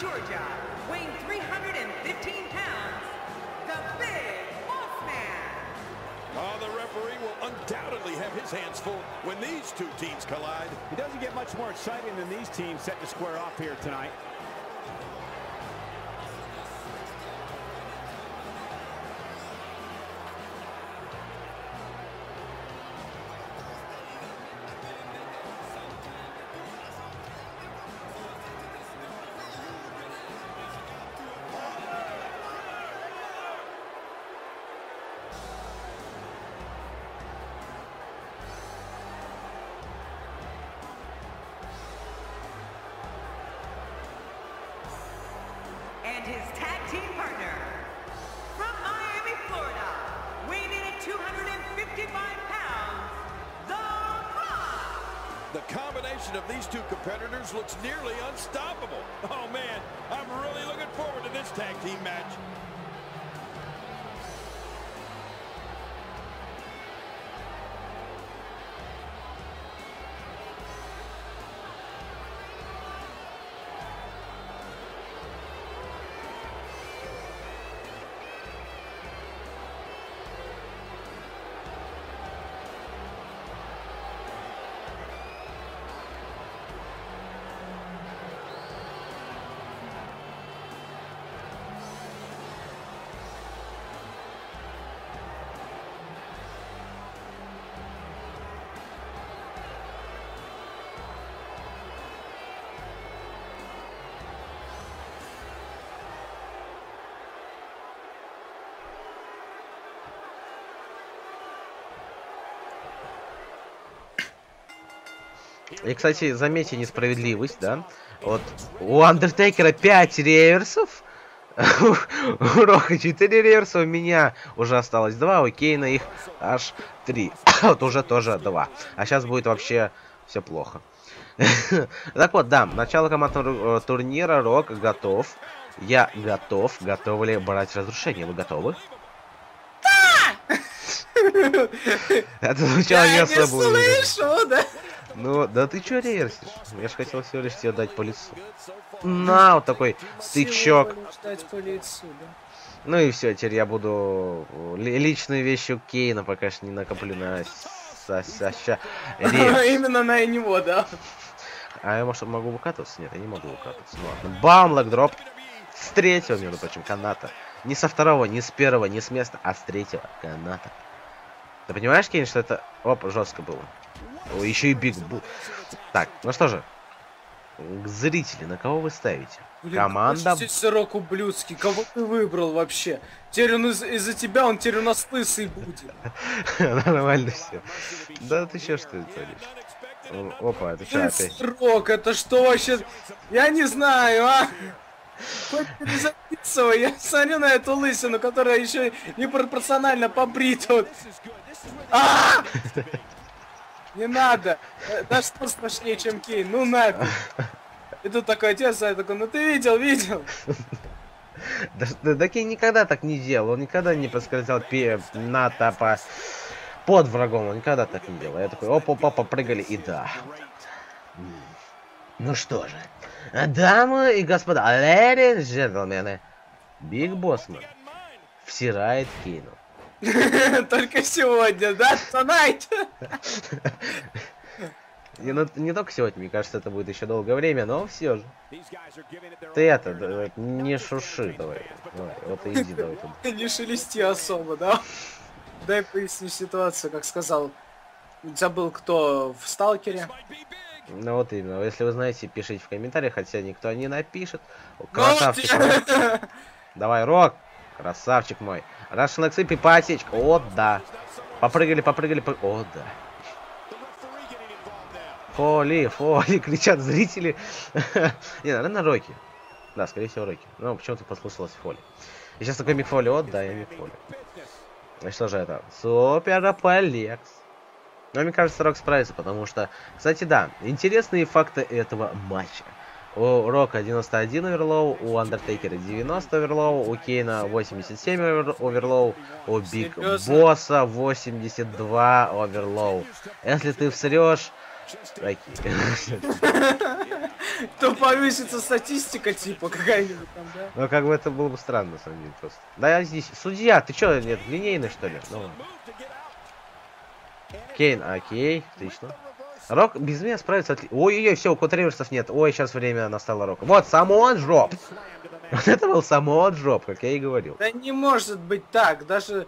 Georgia, weighing three hundred fifteen pounds, the Big Boss Man. Oh, the referee will undoubtedly have his hands full when these two teams collide. It doesn't get much more exciting than these teams set to square off here tonight. And his tag team partner from Miami, Florida, weighing in at two hundred fifty-five pounds, The Rock. The combination of these two competitors looks nearly unstoppable. Oh man, I'm really looking forward to this tag team match. И, кстати, заметьте несправедливость, да? Вот у Андертейкера пять реверсов, у Рока четыре реверса, у меня уже осталось два, у Кейна их аж три. Вот уже тоже два. А сейчас будет вообще все плохо. Так вот, да, начало командного турнира, Рок готов. Я готов. Готовы ли брать разрушение? Вы готовы? Да! Это звучало не особо. Я не слышу, да? Ну, да ты чё реверсишь? Я же хотел всего лишь тебе дать по лицу. На, вот такой тычок. Ну и все, теперь я буду личные вещи у Кейна пока что не накоплю на... Именно на него, да. А я, может, могу выкатываться? Нет, я не могу выкатываться. Бам, лэкдроп. С третьего, между прочим, каната. Не со второго, не с первого, не с места, а с третьего каната. Ты понимаешь, Кейн, что это... Оп, жестко было. Еще и Биг Босс. Так, ну что же. Зрители, на кого вы ставите? Блин, команда... Сырок ублюдский, кого ты выбрал вообще? Теперь он из- из-за тебя, он теперь у нас лысый будет. Нормально все. Да ты че, что ли, творишь? Опа, это че опять? Сырок, это что вообще? Я не знаю, а? Хоть перезаписывай, я смотрю на эту лысину, которая еще непропорционально побрита. Ааа! Не надо! Да что страшнее, чем Кейн? Ну нафиг! И тут такой отец, я такой, ну ты видел, видел? Да Кейн никогда так не делал, он никогда не подскользал пи-ната под врагом, он никогда так не делал. Я такой, опа-опа, попрыгали, и да. Ну что же, дамы и господа, леди и джентльмены, Биг Босс Мен всирает Кейну. Только сегодня, да? Tonight! Не, ну, не только сегодня, мне кажется, это будет еще долгое время, но все же. Ты это, да, не шуши, давай. Давай, вот иди, давай. Ты не шелести особо, да? Дай пояснить ситуацию, как сказал. Забыл, кто в Сталкере. Ну вот именно, если вы знаете, пишите в комментариях, хотя никто не напишет. Красавчик. Давай, Рок! Красавчик мой. Рашен эксипи по осечке. О, да. Попрыгали, попрыгали, по... О, да. Фоли, фоли, кричат зрители. Не, наверное, Роки. Да, скорее всего, Роки. Но почему-то послушалась Фоли. И сейчас такой Мик Фоли. О, да, я Мик Фоли. И что же это? Супер Полекс. Но мне кажется, Рок справится, потому что... Кстати, да, интересные факты этого матча. У Рока девяносто один оверлоу, у Андертейкера девяносто оверлоу, у Кейна восемьдесят семь оверлоу, у Биг Босса восемьдесят два оверлоу. Если ты всрешь, то повысится статистика типа какая-нибудь там, да? Ну как бы это было бы странно, на самом деле, просто. Да я здесь, судья, ты чё, нет, линейный что ли? Ну. Кейн, окей, отлично. Рок без меня справится отлично. Ой-ой-ой, все, у контреверсов нет. Ой, сейчас время настало Рока. Вот, Самоа Джо. Вот это был Самоа Джо, как я и говорил. Да не может быть так, даже...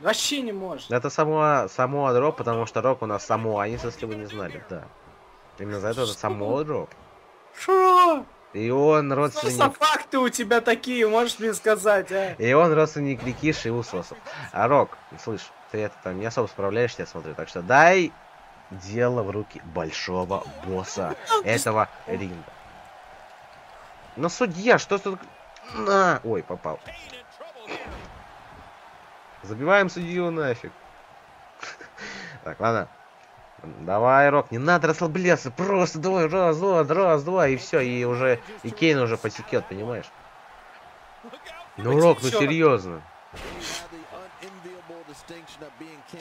Вообще не может. Это Самоа Джо, потому что Рок у нас самоанец, если вы не знали, да. Именно за это это Самоа Джо. Шо? И он родственник... Соса факты у тебя такие, можешь мне сказать, а? И он родственник Рикиши и Усосов. А Рок, слышь, ты это там не особо справляешься, я смотрю, так что дай... Дело в руки большого босса этого ринга. Но судья, что тут... На! Ой, попал. Забиваем судью нафиг. Так, ладно. Давай, Рок, не надо расслабляться. Просто давай, раз, два, раз, два, и все. И уже, и Кейн уже потекет, понимаешь? Ну, Рок, ну серьезно.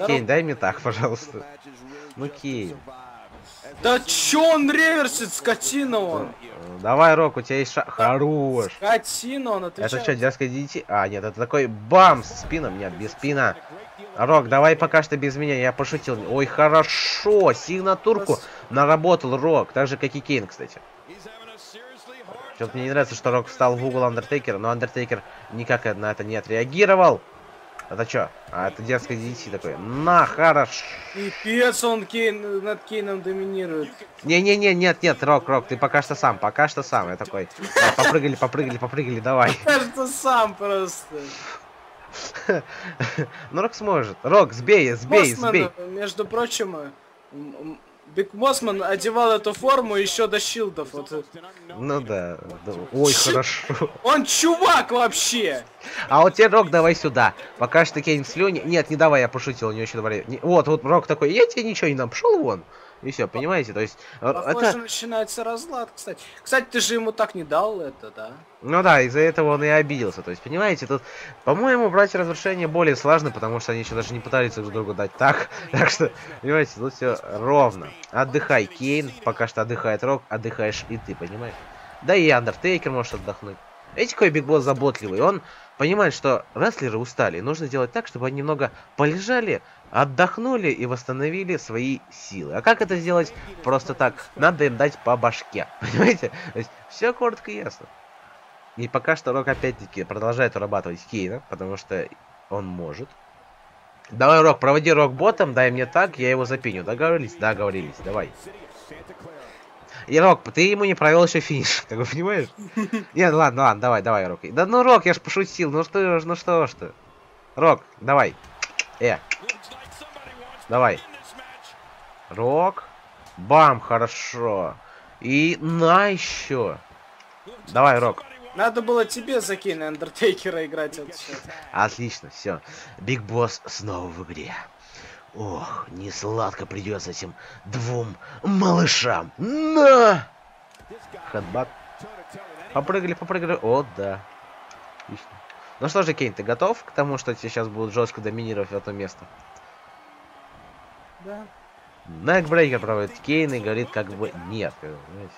Кейн, дай мне так, пожалуйста. Ну, Кейн. Да чё он реверсит, скотина он? Давай, Рок, у тебя есть ша... Хорош. Скотина он, отвечает. Это что, дерзкая ди ди ти? А, нет, это такой бам, спина, у меня без спина. Рок, давай пока что без меня, я пошутил. Ой, хорошо, сигнатурку наработал Рок, так же, как и Кейн, кстати. Чё-то мне не нравится, что Рок встал в угол Андертейкера, но Андертейкер никак на это не отреагировал. Это чё? А это детская ди ти такой. На, хорош. Пипец, он Кейн, над Кейном доминирует. Не-не-не, нет, нет, Рок, Рок, ты пока что сам, пока что сам. Я такой, попрыгали, попрыгали, попрыгали, давай. Пока что сам просто. Ну, Рок сможет. Рок, сбей, сбей, сбей. Между прочим, Биг Босс Мен одевал эту форму еще до шилдов. Вот. Ну да, да. Ой, Ч... хорошо. Он чувак вообще! А вот тебе, Рок, давай сюда. Пока что Кейн слюни... Нет, не давай, я пошутил, не очень добрый. Не... Вот, вот Рок такой, я тебе ничего не дам, пошел вон. И все, понимаете, то есть... Похоже, это... начинается разлад, кстати. Кстати, ты же ему так не дал это, да? Ну да, из-за этого он и обиделся. То есть, понимаете, тут, по-моему, братья разрушения более сложно, потому что они еще даже не пытались друг другу дать так. Так что, понимаете, тут все ровно. Отдыхай, Кейн, пока что отдыхает Рок, отдыхаешь и ты, понимаешь? Да и Андертейкер может отдохнуть. Видите, какой Биг Босс заботливый. Он понимает, что рестлеры устали. Нужно делать так, чтобы они немного полежали, отдохнули и восстановили свои силы. А как это сделать? Просто так. Надо им дать по башке. Понимаете? То есть, все коротко и ясно. И пока что Рок опять-таки продолжает урабатывать Кейна, потому что он может. Давай, Рок, проводи Рок ботом, дай мне так, я его запиню. Договорились? Договорились, давай. И, Рок, ты ему не провел еще финиш, как бы, понимаешь? Нет, ладно, ладно, давай, давай, Рок. Да ну, Рок, я ж пошутил, ну что ж, ну что ж ты. Рок, давай. Э. Давай. Рок. Бам, хорошо. И на еще. Давай, Рок. Надо было тебе за Кейна Андертейкера играть. Отлично, все. Биг Босс снова в игре. Ох, не сладко придется этим двум малышам. На! Хэдбат. Попрыгали, попрыгали. О, да. Отлично. Ну что же, Кейн, ты готов к тому, что тебе сейчас будут жестко доминировать в это место? Да. Некбрейкер проводит Кейн и говорит, как бы, нет. Понимаете?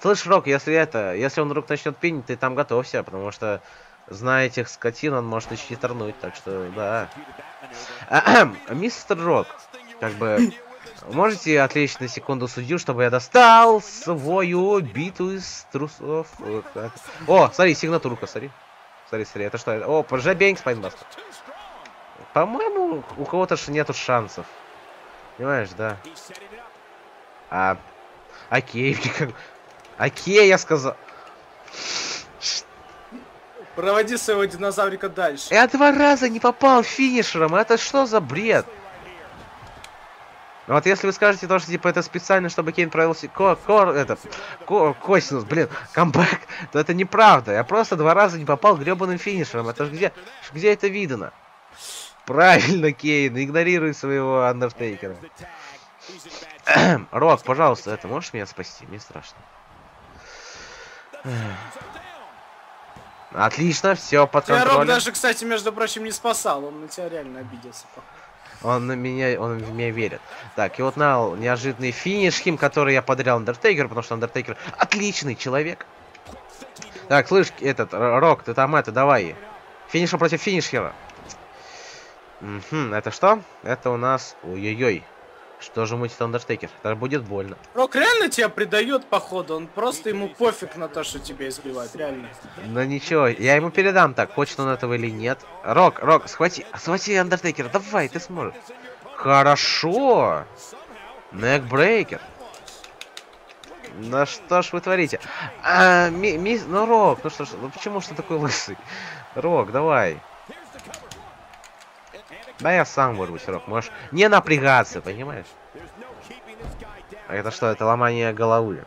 Слышь, Рок, если это, если он вдруг начнет пинить, ты там готовься, потому что, зная этих скотин, он может еще и торнуть, так что, да. Мистер Рок, как бы, можете отвлечь на секунду судью, чтобы я достал свою биту из трусов? Вот так. О, смотри, сигнатурка, смотри. Смотри, смотри, это что? О, пожабеньк, спайнбастер. По-моему, у кого-то же нету шансов. Понимаешь, да. А, окей, окей, я сказал. Проводи своего динозаврика дальше. Я два раза не попал финишером. Это что за бред? Вот если вы скажете то, что типа это специально, чтобы Кейн провелся... Ко... Кор... Это... Ко... Косинус, блин, камбэк. То это неправда. Я просто два раза не попал гребаным финишером. Это ж где... Где это видно? Правильно, Кейн. Игнорируй своего Андертейкера. Рок, пожалуйста, это можешь меня спасти? Мне страшно. Отлично, все под контролем. Рок даже, кстати, между прочим, не спасал. Он на тебя реально обиделся. Он на меня, он в меня верит. Так, и вот на неожиданный финиш, хим, который я подарил Андертейкеру, потому что Андертейкер отличный человек. Так, слышь, этот, Рок, ты там это, давай. Финиш против финишера. Угу, это что? Это у нас... Ой-ой-ой. Что же мутит Андертейкер? Это будет больно. Рок реально тебя предает, походу. Он просто, ему пофиг на то, что тебя избивает. Реально. Ну ничего, я ему передам так, хочет он этого или нет. Рок, Рок, схвати, схвати Андертейкера. Давай, ты сможешь. Хорошо. Некбрейкер. Ну что ж вы творите? А, ми, ми, ну, Рок, ну что ж, ну почему что такой лысый? Рок, давай. Да я сам вырвусь, Рок, можешь не напрягаться, понимаешь? А это что, это ломание головы?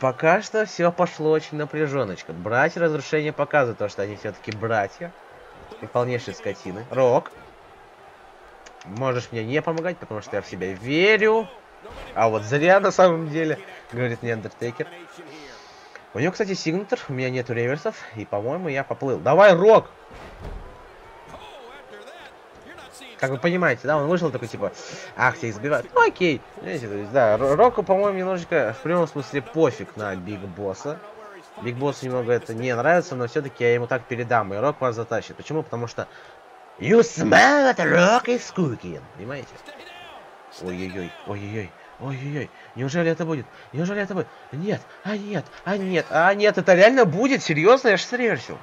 Пока что все пошло очень напряженочко. Братья разрушения показывают то, что они все-таки братья. И полнейшие скотины. Рок, можешь мне не помогать, потому что я в себя верю. А вот зря на самом деле, говорит мне Андертейкер. У него, кстати, сигнатур, у меня нету реверсов, и, по-моему, я поплыл. Давай, Рок! Как вы понимаете, да, он вышел такой, типа, ах, тебя избивают. Ну, окей. Знаете, да, Року, по-моему, немножечко, в прямом смысле, пофиг на Биг Босса. Биг Боссу немного это не нравится, но все-таки я ему так передам, и Рок вас затащит. Почему? Потому что... You smell it, Rock is cooking. Понимаете? Ой-ой-ой, ой-ой-ой, ой-ой-ой. Неужели это будет? Неужели это будет? Нет, а нет, а нет, а нет, это реально будет? Серьезно? Я же среверсил.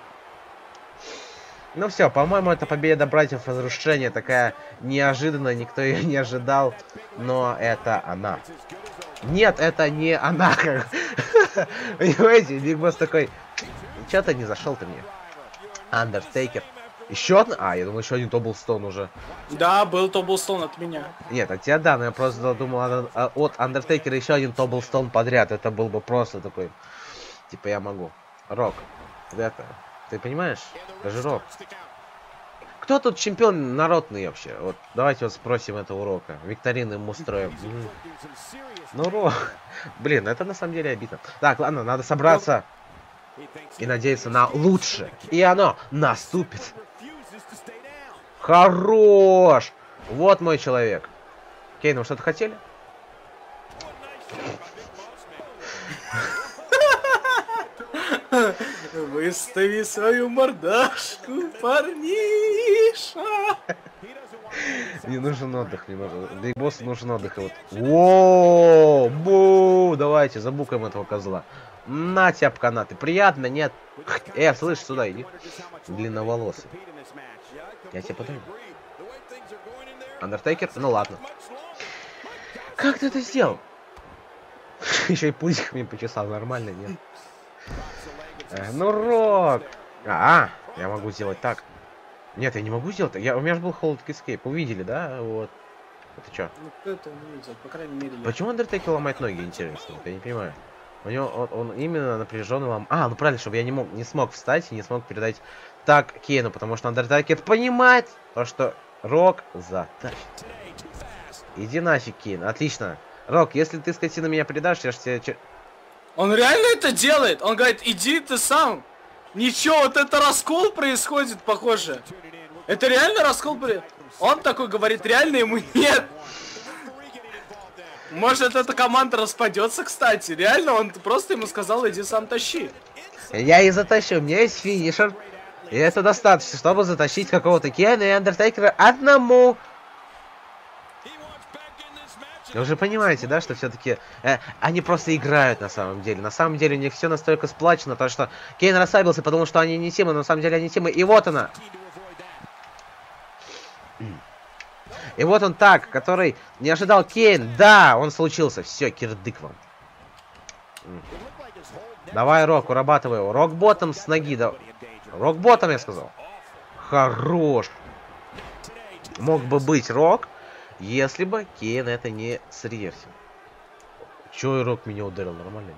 Ну все, по-моему, это победа братьев разрушения, такая неожиданная, никто ее не ожидал, но это она. Нет, это не она. Понимаете, Биг Босс такой, че ты не зашел ты мне? Андертейкер, Еще одна? А, я думал, еще один Тобблстоун уже. Да, был Тобблстоун от меня. Нет, от тебя да, но я просто думал, от Андертейкера еще один Тобблстоун подряд. Это был бы просто такой, типа, я могу. Рок, это, ты понимаешь? Даже Рок. Кто тут чемпион народный вообще? Вот, давайте вот спросим это у Рока. Викторины ему устроим. Ну, Рок. Блин, это на самом деле обидно. Так, ладно, надо собраться. И надеяться на лучшее. И оно наступит. Хорош! Вот мой человек. Кейн, вы что-то хотели? Выстави свою мордашку, парниша. Не нужен отдых, не нужен. Биг Босс нужен отдых. Вот. Воу, бу! Давайте забукаем этого козла. На тебя об канаты. Приятно, нет? Э, слышь, сюда иди. Длинноволосый. Я тебя подарю. Андертейкер? Ну ладно. Как ты это сделал? Еще и пузиками почесал. Нормально, нет? Э, ну, Рок. А, а, я могу сделать так. Нет, я не могу сделать так. Я, у меня же был Hold Escape. Увидели, да? Вот. Это что? Ну, кто это увидел? По крайней мере, я... Почему Андертейкер ломает ноги, интересно? Я не понимаю. У него он, он именно напряжен вам. А, ну правильно, чтобы я не мог, не смог встать и не смог передать так Кейну, потому что Андертейкер понимает, что Рок затащит. Иди нафиг, Кейн. Отлично. Рок, если ты, скотина, меня предашь, я ж тебе... Он реально это делает? Он говорит, иди ты сам. Ничего, вот это раскол происходит, похоже. Это реально раскол? Он такой говорит, реально ему нет. Может, эта команда распадется, кстати. Реально, он просто ему сказал, иди сам тащи. Я и затащу. У меня есть финишер. И это достаточно, чтобы затащить какого-то Кейна и Андертейкера одному. Вы же понимаете, да, что все-таки э, они просто играют на самом деле. На самом деле у них все настолько сплачено, потому что Кейн расслабился, потому что они не тимы, но на самом деле они тимы. И вот она. И вот он так, который не ожидал Кейн. Да, он случился. Все, кирдык вам. Давай, Рок, урабатывай его. Рок-ботом с ноги. Да... Рок-ботом, я сказал. Хорош. Мог бы быть Рок, если бы Кейн это не среверсил. Чё и Рок меня ударил? Нормально?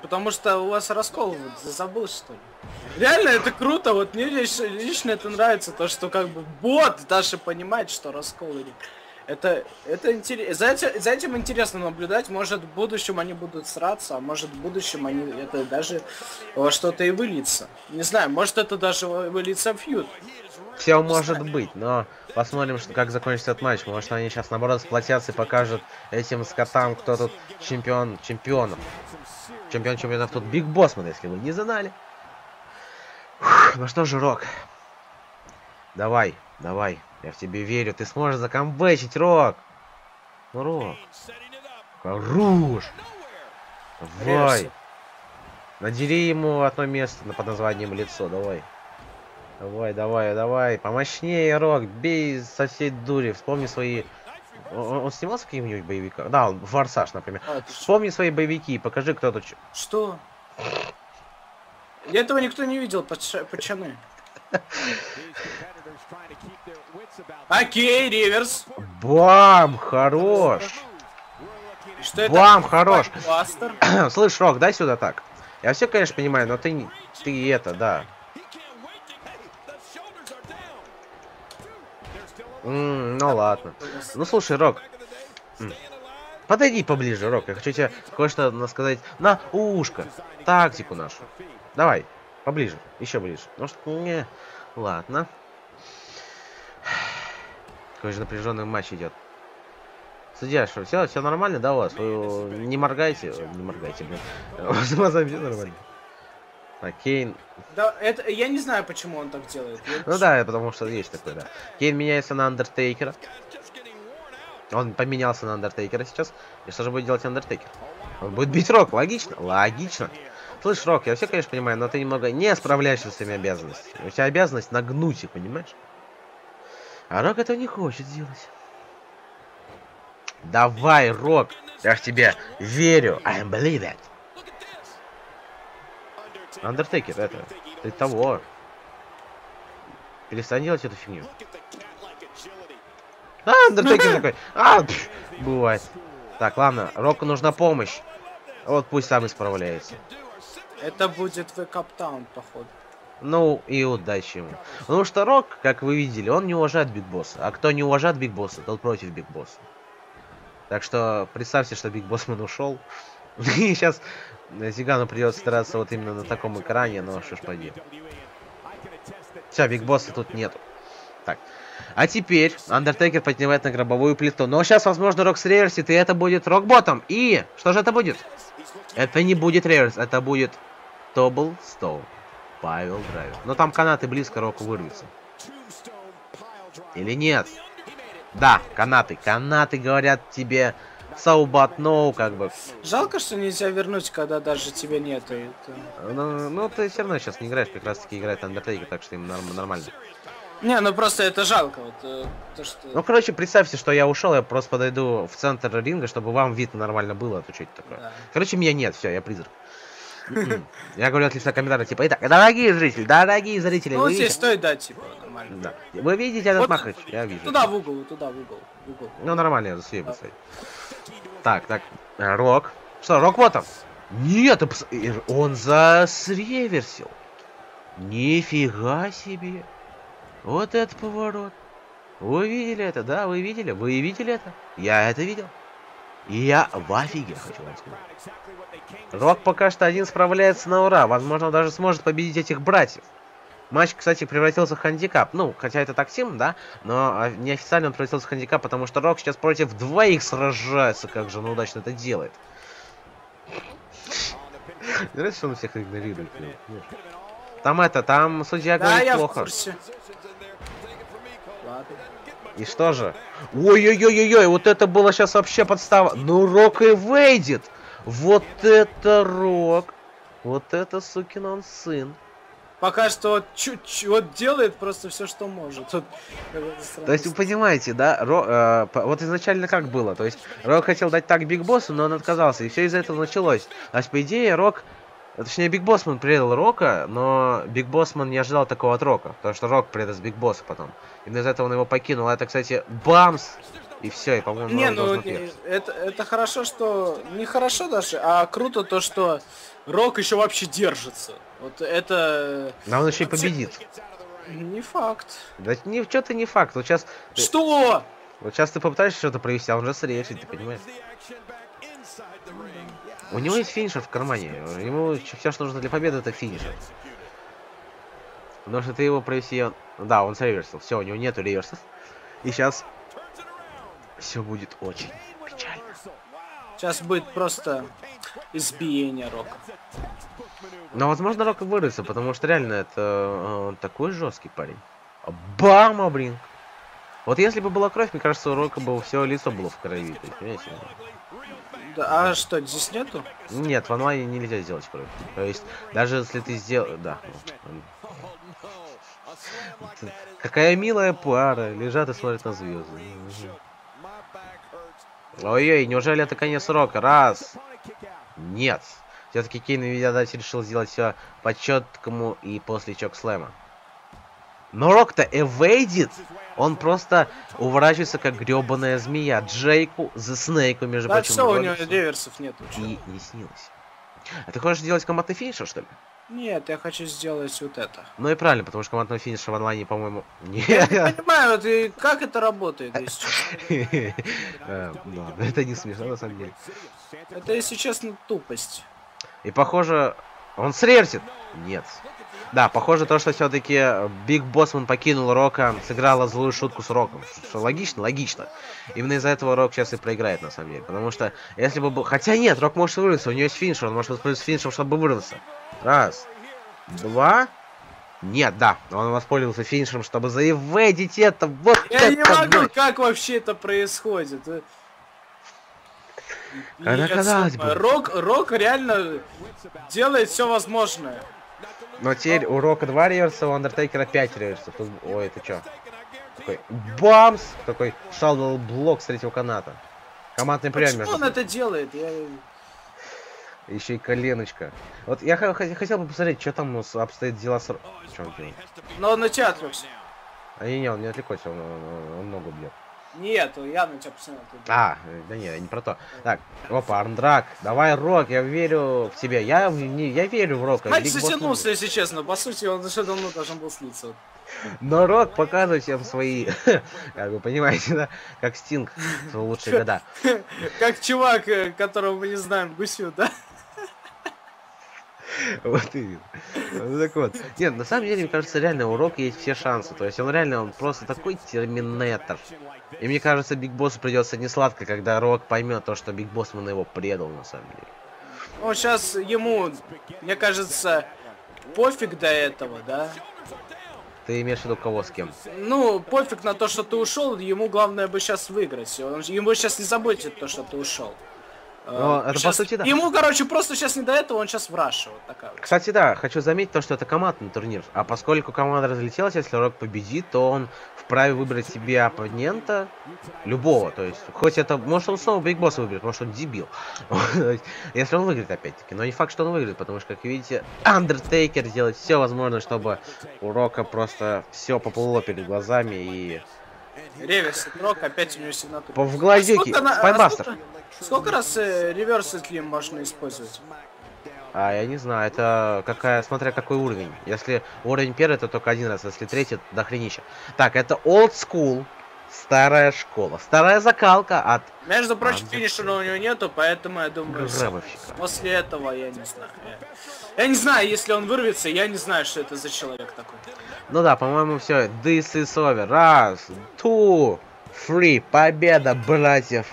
Потому что у вас раскол, забыл, что ли? Реально, это круто, вот мне лично, лично это нравится, то, что как бы бот даже понимает, что раскол идет. Это, это интересно, за, это, за этим интересно наблюдать, может в будущем они будут сраться, а может в будущем они это даже во что-то и выльется. Не знаю, может это даже выльется в фьюд. Все может быть, но посмотрим, что, как закончится этот матч. Может, они сейчас наоборот сплотятся и покажут этим скотам, кто тут чемпион чемпионов. Чемпион чемпионов тут Биг Босс Мен, если вы не знали. Фух, ну что же, Рок. Давай, давай. Я в тебе верю. Ты сможешь закомбэчить, Рок. Ну, Рок. Хорош. Давай. Надери ему одно место под названием лицо. Давай. Давай, давай, давай. Помощнее, Рок. Бей со всей дури. Вспомни свои... Он, он снимался в каких-нибудь боевиках? Да, он Форсаж, например. А, вспомни что? Свои боевики, покажи, кто тут... Что? Этого никто не видел, пацаны. Окей, реверс. Бам, хорош. Что Бам, это? хорош. Слышь, Рок, дай сюда так. Я все, конечно, понимаю, но ты, ты это, да. Mm, ну ладно. Ну слушай, Рок. Mm. Подойди поближе, Рок. Я хочу тебе кое-что сказать на ушко. Тактику нашу. Давай, поближе. Еще ближе. Ну что, не. Ладно. Какой же напряженный матч идет. Судья, что все, все нормально, да, у вас? Вы не моргайте. Не моргайте, блин. У вас глазами все нормально. А Кейн... Да, это, я не знаю, почему он так делает. Я... Ну да, потому что есть такой, да. Кейн меняется на Андертейкера. Он поменялся на Андертейкера сейчас. И что же будет делать Андертейкер? Он будет бить Рок, логично? Логично. Слышь, Рок, я все, конечно, понимаю, но ты немного не справляешься с своими обязанностями. У тебя обязанность нагнуть их, понимаешь? А Рок этого не хочет делать. Давай, Рок, я в тебе верю. I believe it. Андертейкер, это, ты того. Перестань делать эту фигню. А, Андертейкер такой. А, пш, бывает. Так, ладно, Року нужна помощь. Вот пусть сам исправляется. Это будет вейкаптаун, походу. Ну, и удачи ему. Потому что Рок, как вы видели, он не уважает Биг Босса. А кто не уважает Биг Босса, тот против Биг Босса. Так что представьте, что Биг Босс Мен ушел. И сейчас Зигану придется стараться вот именно на таком экране, но что ж поди. Все, Биг Босса тут нету. Так. А теперь Андертейкер поднимает на гробовую плиту. Но сейчас, возможно, Рок среверсит, и это будет Рок-ботом. И что же это будет? Это не будет реверс, это будет Тобл Стоун. Павел Драйвер. Но там канаты близко, Року вырвется. Или нет? Да, канаты. Канаты говорят тебе саубат, ноу, как бы. Жалко, что нельзя вернуть, когда даже тебя нету. Это... Ну, ну, ты все равно сейчас не играешь, как раз таки играет Андертейкер, так что им нормально. Не, ну просто это жалко. Вот, то, что... Ну, короче, представьте, что я ушел, я просто подойду в центр ринга, чтобы вам видно нормально было, а то что это такое. Да. Короче, меня нет, все, я призрак. Я говорю от лица комментария, типа, итак, дорогие зрители, дорогие зрители. Ну, здесь стоит, да, типа, нормально. Вы видите этот махач? Я вижу. Туда в угол, туда в угол. Ну, нормально, я за себе поставить. Так, так, Рок. Что, Рок вот там? Нет, он засреверсил. Нифига себе. Вот этот поворот. Вы видели это, да? Вы видели? Вы видели это? Я это видел. И я в офиге, хочу вам сказать. Рок пока что один справляется на ура. Возможно, он даже сможет победить этих братьев. Матч, кстати, превратился в хандикап. Ну, хотя это так тим, да? Но неофициально он превратился в хандикап, потому что Рок сейчас против двоих сражается. Как же он удачно это делает. Нравится, что он всех игнорирует. Там это, там судья говорит плохо. И что же? Ой-ой-ой-ой-ой, вот это было сейчас вообще подстава. Ну, Рок и выйдет. Вот это Рок. Вот это сукин он сын. Пока что чуть-чуть вот делает просто все, что может. Тут... То есть вы понимаете, да? Рок, э, вот изначально как было. То есть Рок хотел дать так Биг Боссу, но он отказался. И все из-за этого началось. То есть, по идее, Рок... Точнее, Биг Босс Мен предал Рока, но Биг Босс Мен не ожидал такого от Рока, потому что Рок предаст Биг Босса потом. Именно из-за этого он его покинул. Это, кстати, бамс! И все, и, по-моему, не, ну, не, это, это хорошо, что... Не хорошо даже, а круто то, что Рок еще вообще держится. Вот это... Но он еще и победит. Не факт. Да не, что-то не факт. Вот сейчас... Что? Вот сейчас ты попытаешься что-то провести, а он же срежет, ты понимаешь? У него есть финишер в кармане. Ему все, что нужно для победы, это финишер. Потому что ты его провести... Да, он среверсил. Все, у него нету реверсов. И сейчас... Все будет очень печально. Сейчас будет просто избиение Рока. Но, возможно, Рок вырвется, потому что реально это... Он такой жесткий парень. Бама, блин! Вот если бы была кровь, мне кажется, у Рока бы все лицо было в крови. Понимаете? Да, а что, здесь нету? Нет, в онлайне нельзя сделать кровь. То есть, даже если ты сделал... Да. Какая милая пара. Лежат и смотрят на звезды. Ой-ой, неужели это конец Рока? Раз. Нет. Все-таки Кейн, видимо, решил сделать все по четкому и после чок-слэма. Но Рок-то эвейдит. Он просто уворачивается, как гребаная змея. Джейку за Снейку, между прочим. Да что, у него реверсов нет. И не снилось. А ты хочешь делать командный финишер, что ли? Нет, я хочу сделать вот это. Ну и правильно, потому что командного финиша в онлайне, по-моему... Я не понимаю, вот, как это работает, если честно. Это не смешно, на самом деле. Это, если честно, тупость. И похоже... Он срерсит? Нет. Да, похоже то, что все-таки Биг Босс Мен покинул Рока, сыграла злую шутку с Роком. Что логично, логично. Именно из-за этого Рок сейчас и проиграет, на самом деле. Потому что, если бы был... Хотя нет, Рок может вырваться, у него есть финишер, он может воспользоваться финишером, чтобы вырваться. Раз. Два. Нет, да, он воспользовался финишером, чтобы заеведить это. Вот я это не могу, мать. Как вообще это происходит? Когда, казалось бы. Рок, Рок реально делает все возможное. Но теперь у Рока два реверса, у Андертейкера пять реверсов. Тут... Ой, это чё? Такой бамс! Такой шалдл блок с третьего каната. Командный прием. Почему он это делает? Я... Еще и коленочка. Вот я хотел бы посмотреть, что там у нас обстоит дела с Роком. Но он на чат, Рокс. А не, не, он не отвлекся, он, он ногу бьет. Нет, я на тебя посмотрел. А, да не, не про то. Так, опа, Армдрак, давай, Рок, я верю в тебя. Я, не, я верю в Рока. Матч затянулся, если честно. По сути, он уже давно должен был слиться. Но Рок показывает всем свои, как вы понимаете, да? Как Стинг в лучшие года. Как чувак, которого мы не знаем, Гусю, да? Вот и ну, так вот. Нет, на самом деле, мне кажется, реально у Рока есть все шансы. То есть он реально, он просто такой терминатор. И мне кажется, Биг Боссу придется несладко, когда Рок поймет то, что Биг Босс Мен его предал, на самом деле. Ну, сейчас ему, мне кажется, пофиг до этого, да? Ты имеешь в виду кого, с кем? Ну, пофиг на то, что ты ушел, ему главное бы сейчас выиграть. Он, ему сейчас не заботит то, что ты ушел. Но это, сейчас, по сути, да. Ему, короче, просто сейчас не до этого, он сейчас в раше. Вот такая. Кстати, да, хочу заметить то, что это командный турнир. А поскольку команда разлетелась, если Рок победит, то он вправе выбрать себе оппонента любого. То есть, хоть это, может, он снова Биг Босса выберет, может, он дебил. Если он выиграет, опять-таки. Но не факт, что он выиграет, потому что, как видите, Андертейкер делает все возможное, чтобы у Рока просто все поплыло перед глазами и... Реверс от Рока, опять у него сигнатура. В глазики, спайнбастер. Сколько раз э, реверс слим можно использовать? А, я не знаю, это какая, смотря какой уровень. Если уровень первый, то только один раз, если третий, то дохренища. Так, это old school, старая школа, старая закалка от... Между прочим, а, финишера у него нету, поэтому я думаю, после этого я не знаю. Я... я не знаю, если он вырвется, я не знаю, что это за человек такой. Ну да, по-моему, все. This is over. Раз, two, three. Победа братьев.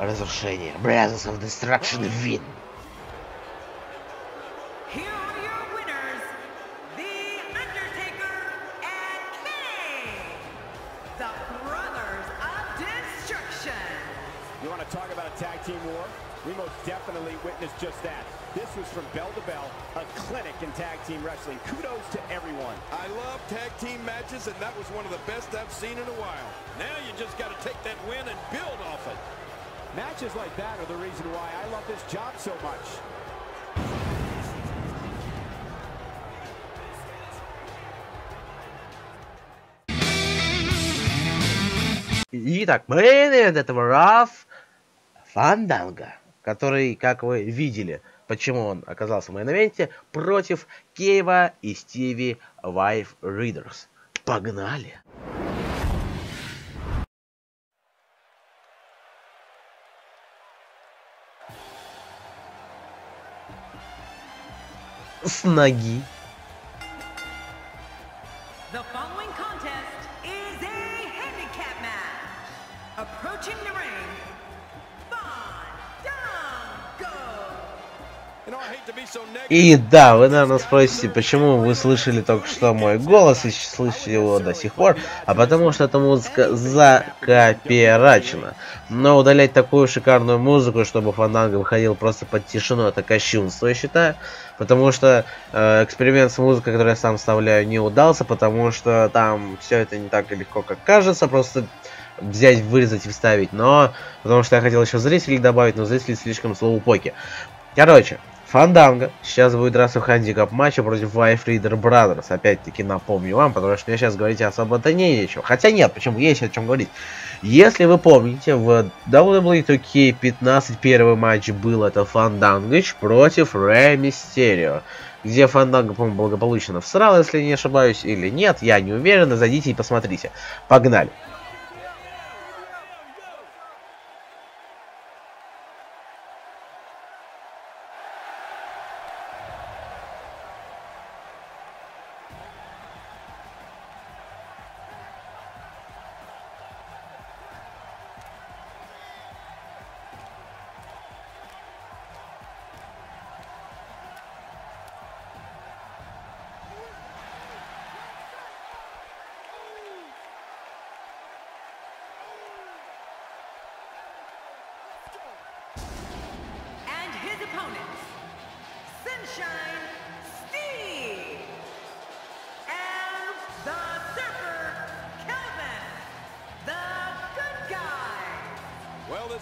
Разрушение. Brothers of Destruction win. Here are your winners, The Undertaker and Kane, the Brothers of Destruction. You want to talk about a tag team war? We most definitely witnessed just that. This was from bell to bell, a clinic in tag team wrestling. Kudos to everyone. I love tag team matches, and that was one of the best I've seen in a while. Now you just got to take that win and build off it. Matches like that are the reason why I love this job so much. Итак, мейн-ивент этого Raw Фанданго, который, как вы видели, почему он оказался в мейн-ивенте, против Кейва и Стиви Уайетт Ридер. Погнали! С ноги. И да, вы, наверное, спросите, почему вы слышали только что мой голос и слышите его до сих пор, а потому что эта музыка закопирачена. Но удалять такую шикарную музыку, чтобы Фанданго выходил просто под тишину, это кощунство, я считаю. Потому что э, эксперимент с музыкой, который я сам вставляю, не удался, потому что там все это не так легко, как кажется, просто взять, вырезать и вставить. Но потому что я хотел еще зрителей добавить, но зрители слишком слоупоки. Короче, Фанданго сейчас будет раз у хандикап матча против Уайетт Ридер Brothers. Опять-таки напомню вам, потому что мне сейчас говорить особо-то не нечего. Хотя нет, почему? Есть о чем говорить. Если вы помните, в дабл ю дабл ю и ту кей пятнадцать первый матч был это Фанданго против Рэй Мистерио, где Фанданго, по-моему, благополучно всрал, если не ошибаюсь, или нет, я не уверен, зайдите и посмотрите. Погнали.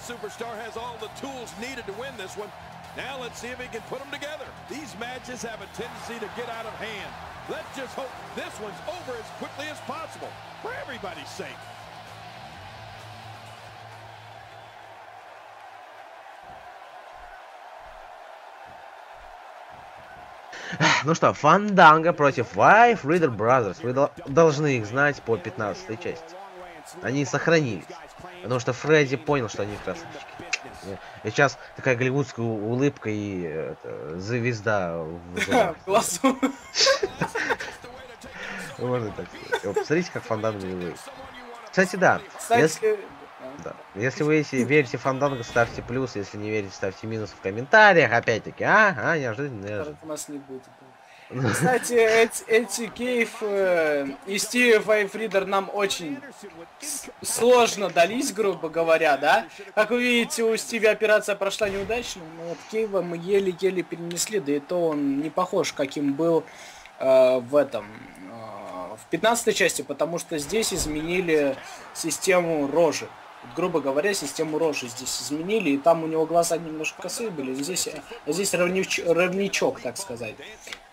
Superstar has all the tools needed to win this one. Now let's see if he can put them together. These matches have a tendency to get out of hand. Let's just hope this one's over as quickly as possible, for everybody's sake. Ну что, Фанданго против Five Reader Brothers. Вы дол- должны их знать по пятнадцатой части. Они сохранились. Потому что Фредди понял, что они красавчики. И сейчас такая голливудская улыбка и это, звезда в глазу. Можно так сказать. Посмотрите, как Фанданго выглядит. Кстати, да. Если... Да. Если вы верите Фанданго, ставьте плюс. Если не верите, ставьте минус в комментариях. Опять-таки, а? А, неожиданно. неожиданно. Нас не будет. Кстати, эти, эти Кейв э, и Стиви Уайетт Ридер нам очень сложно дались, грубо говоря, да? Как вы видите, у Стиви операция прошла неудачно, но от Кейва мы еле-еле перенесли, да и то он не похож, каким был э, в этом... Э, в пятнадцатой части, потому что здесь изменили систему рожи. Грубо говоря, систему рожи здесь изменили, и там у него глаза немножко косые были, здесь, здесь равнич, равничок, так сказать.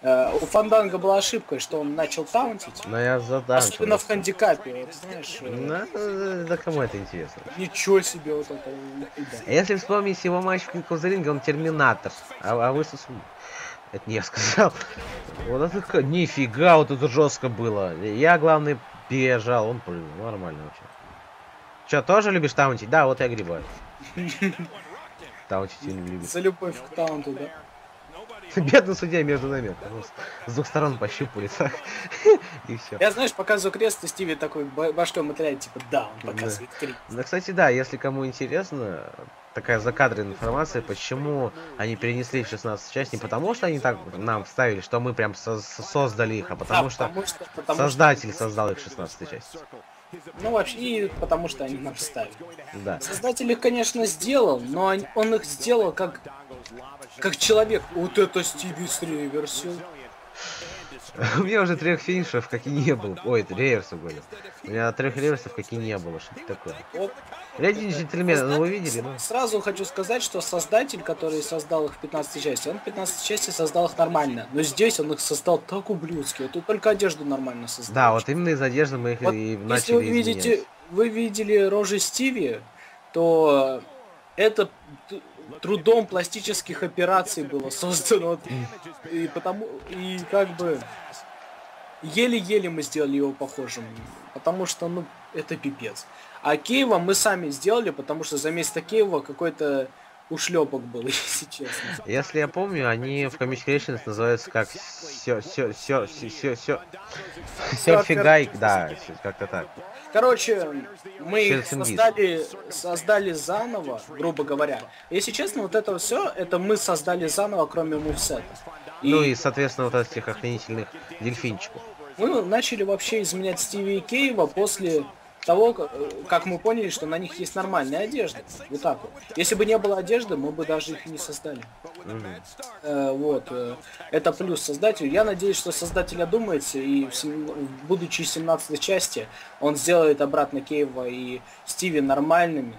Э, у Фанданго была ошибка, что он начал таунтить, но я задачу, особенно в хандикапе, знаешь. Э... Да кому это интересно? Ничего себе вот это. Да. Если вспомнить его матч в King of the Ring, он терминатор, а, а вы сосуд. Это не я сказал. Вот это нифига, вот это жестко было. Я, главное, бежал, он прыгнул, нормально вообще. Че, тоже любишь таунтить? Да, вот я грибаю. Таунтить я не люблю. За любовь к таунту, да? Бедный судья между нами. С двух сторон пощупали так. И все. Я, знаешь, показываю крест, и Стиви такой башкой мотыляет, типа, да, он показывает крест. Ну, кстати, да, если кому интересно, такая закадренная информация, почему они перенесли в шестнадцатую часть, не потому что они так нам вставили, что мы прям создали их, а потому что создатель создал их в шестнадцатой части. Ну вообще, потому что они нам ставили. Да. Создатель их, конечно, сделал, но он, он их сделал как как человек. Вот это Стиви с реверсил. У меня уже трех финишев как и не было. Ой, это реверсы были. У меня трех реверсов как и не было. Что-то такое. Леди джентльмены, ну вы видели, да? Сразу хочу сказать, что создатель, который создал их в пятнадцатой части, он в пятнадцатой части создал их нормально. Но здесь он их создал так ублюдски. Вот тут только одежду нормально создал. Да, вот именно из одежды мы их вот и начали. Если вы видите, изменять. Вы видели рожи Стиви, то это... трудом пластических операций было создано. И потому и как бы еле-еле мы сделали его похожим, потому что ну это пипец. А Кейва мы сами сделали, потому что за место Кейва какой-то ушлепок был, если честно. Если я помню, они в Comic Creations называются как все все все все все серфигайк, да, как-то так. Короче, мы их создали, создали заново, грубо говоря. Если честно, вот это все, это мы создали заново, кроме мувсета. И... Ну и, соответственно, вот этих охренительных дельфинчиков. Мы начали вообще изменять Стиви и Кейва после того, как мы поняли, что на них есть нормальная одежда. Вот так вот. Если бы не было одежды, мы бы даже их не создали. Mm-hmm. э, вот. Э, это плюс создателю. Я надеюсь, что создатель одумается, и в сем... будучи семнадцатой части, он сделает обратно Кейва и Стиви нормальными.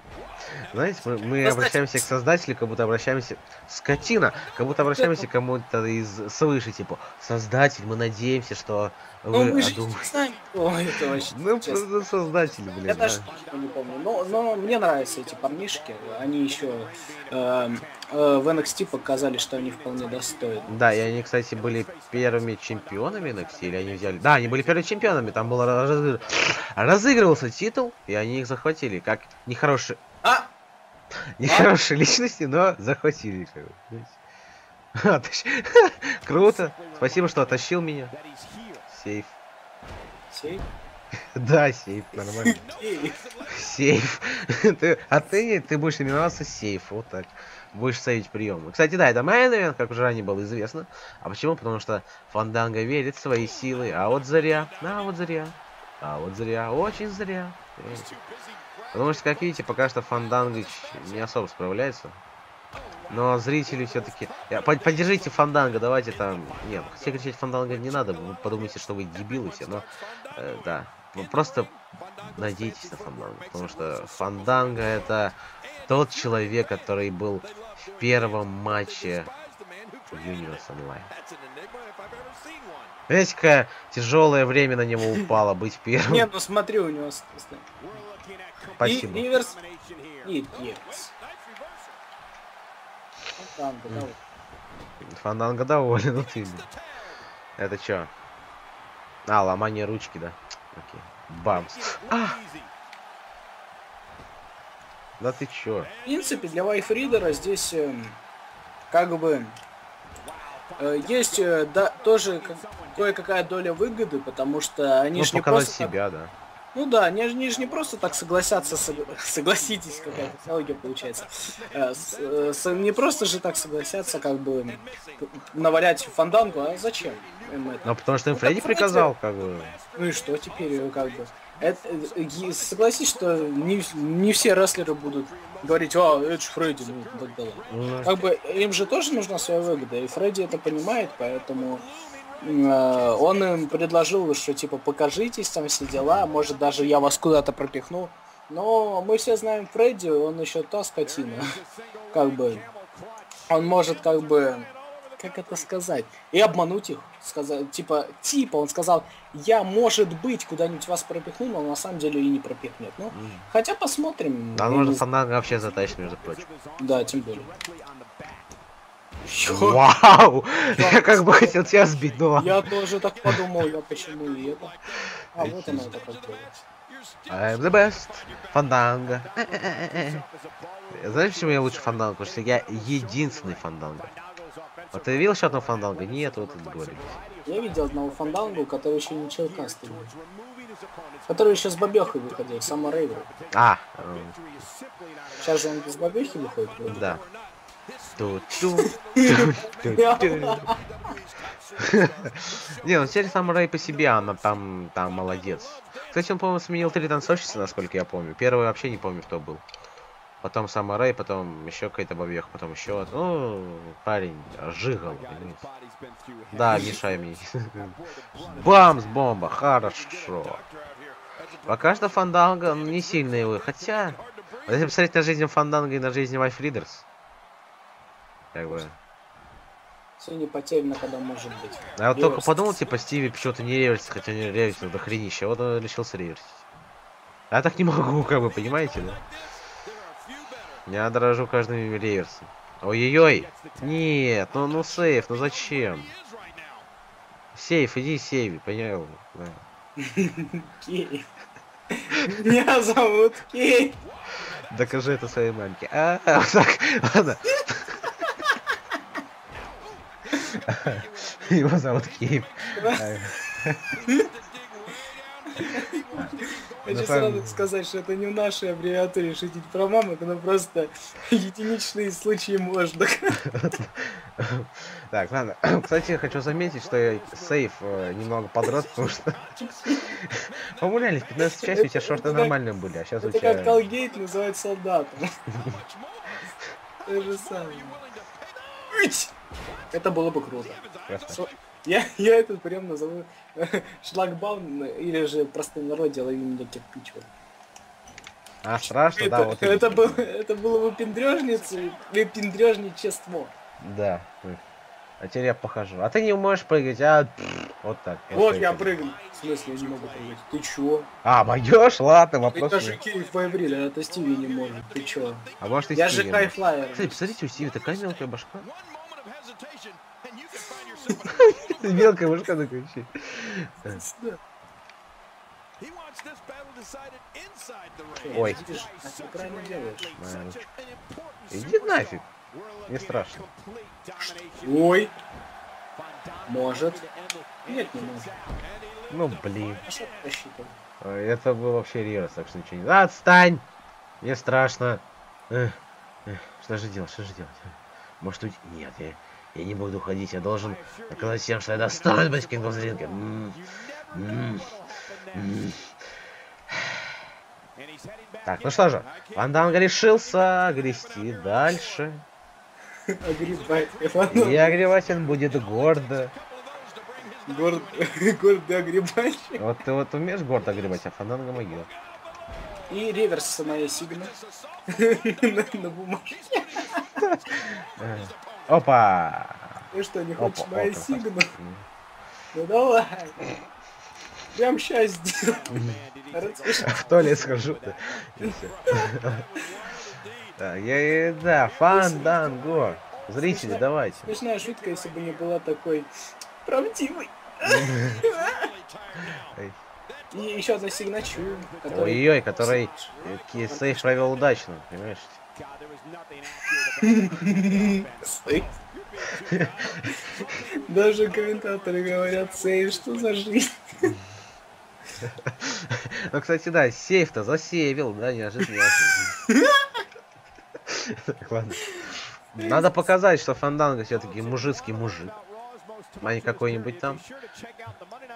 Знаете, мы, мы обращаемся к создателю, как будто обращаемся... Скотина! Как будто обращаемся к кому-то из свыше, типа, создатель, мы надеемся, что... Ну вы же не знаем, кто это вообще. Ну, просто создатель, блин. Я даже не помню. Но, но мне нравятся эти парнишки. Они еще э, э, в эн экс ти показали, что они вполне достойны. Да, и они, кстати, были первыми чемпионами эн экс ти, или они взяли... Да, они были первыми чемпионами. Там был разыгр... разыгрывался титул, и они их захватили. Как нехорошие... А! Нехорошие а? личности, но захватили. Круто. Спасибо, что оттащил меня. Сейф. Сейф? Да, сейф, нормально. Сейф. Ты, а ты, ты будешь именоваться сейф, вот так. Будешь ставить приемы. Кстати, да, это мейн ивент, как уже ранее было известно. А почему? Потому что Фанданго верит в свои силы. А вот зря. А вот зря. А вот зря. Очень зря. Потому что, как видите, пока что Фанданго не особо справляется. Но зрители все-таки... Поддержите Фанданго, давайте там... Нет, хотите кричать Фанданго не надо, вы подумайте, что вы дебилы все, но... Э, да, вы просто надейтесь на Фанданго, потому что Фанданго это тот человек, который был в первом матче Юниверс Онлайн. Знаете, какое тяжелое время на него упало быть первым. Нет, ну смотри, у него... Спасибо. И реверс... И реверс. Фанданго доволен. Фанданго доволен, ну ты... Это чё? А, ломание ручки, да? Окей. Бамс. А! Да ты чё? В принципе, для Вайфридера здесь э, как бы э, есть э, да, тоже как, кое-какая доля выгоды, потому что они ну, же не просто... себя, так... да. Ну да, они, они же не просто так согласятся, сог... согласитесь, какая-то технология получается. Э, с, э, с, не просто же так согласятся, как бы, навалять Фандангу, а зачем им это? Ну потому что им ну, Фредди приказал, как бы. Ну и что теперь, как бы? Это, согласись, что не, не все рестлеры будут говорить, а, это же Фредди, ну, так далее. Mm-hmm. Как бы, им же тоже нужна своя выгода, и Фредди это понимает, поэтому э, он им предложил, что, типа, покажитесь, там все дела, может, даже я вас куда-то пропихну. Но мы все знаем Фредди, он еще та скотина, как бы, он может, как бы... Как это сказать? И обмануть их. Сказать, типа, типа, он сказал, я, может быть, куда-нибудь вас пропихну, но на самом деле и не пропихнет. Ну, mm. хотя посмотрим. Да, можно Фанданго вообще затащить, между прочим. Да, тем более. Вау! Я как бы хотел тебя сбить, но... Я тоже так подумал, я почему и это. А вот она это как делать. I'm the best. Фанданго. Знаешь, почему я лучше Фанданго? Потому что я единственный Фанданго. А ты видел еще одного Фанданго? Нет, вот это говорит. Я видел одного Фанданго, который еще не челкастый. Который еще с бабехой выходил, сама Рейвер. А. Э... Сейчас же он без бабехи выходит? Вроде. Да. Не, ну теперь сам Рей по себе, она там там молодец. Кстати, он, по-моему, сменил три танцовщицы, насколько я помню. Первый вообще не помню, кто был. Потом сам Рэй, потом еще какой-то бабьех, потом еще... Ну, парень жигал. Да, мешай мне. Бамс, бомба, хорошо. Пока что Фанданго не сильно его, хотя... Если посмотреть на жизнь Фанданго и на жизнь Вайфридерс. Как бы... Все не потеряно, когда может быть. А вот только подумал, типа, Стиви почему-то не реверсит, хотя не реверсит, до хренища. Вот он решился реверсить. Я так не могу, как бы, понимаете, да? Я дорожу каждым реверсом. Ой-ой-ой. Нет, ну ну сейф, ну зачем? Сейф, иди сейви, понял? Кейн. Меня зовут Кейн. Докажи это своей мамке. А, так, ладно. Его зовут Кейн. Хочу сразу сказать, что это не в нашей аббревиатуре шутить про мамок, но просто единичные случаи можно. Так, ладно. Кстати, хочу заметить, что я сейф немного подрос, потому что погуляли в пятнадцатой части, у тебя шорты нормальные были, а сейчас у тебя... Это как Колгейт называют солдатом. То же самое. Это было бы круто. Я, я это прям назову шлагбаум, или же простонародье лови меня кирпич. А страшно, это, да, вот это. Это, был, это было бы пендрёжница, пендрёжничество. Да. А теперь я похожу. А ты не можешь прыгать, а вот так. Вот я прыгну. В смысле, я не могу прыгать. Ты чё? А, могёшь? Ладно, вопрос. Это же Кейн в апреле, а это Стиви не может. Ты чё? А может и Стиви? Я же хайфлайер. Кстати, посмотрите, у Стиви такая мелкая башка. Мелкая мужка на ключи. Ой. Иди нафиг. Не страшно. Ой. Может. Нет, не может. Ну блин. Это был вообще реверс, так что ничего не... Отстань! Не страшно. Что же делать? Что же делать? Может уйти? Нет, я... Я не буду ходить, я должен показать всем, что я достану быть King of the Ring. Так, ну что же, Фанданго решился грести дальше. И огреватель будет гордо. Горд... Гордый огребальщик. Вот ты вот умеешь гордо огребать, а Фанданго могила. И реверс моя сигна. На бумажке. Опа! Ты что, не хочешь мои сигналы? Ну давай. Прям сейчас сделаю. В туалет схожу-то. Да, Фанданго. Зрители, давайте. Смешная шутка, если бы не была такой правдивой. И еще за сигначу. Ой-ой, который сейф провел удачно, понимаешь? Даже комментаторы говорят, сейф, что за жизнь? Ну, кстати, да, сейф-то засейвил, да, неожиданно. Так, ладно. Надо показать, что Фанданго все-таки мужицкий мужик. А не какой-нибудь там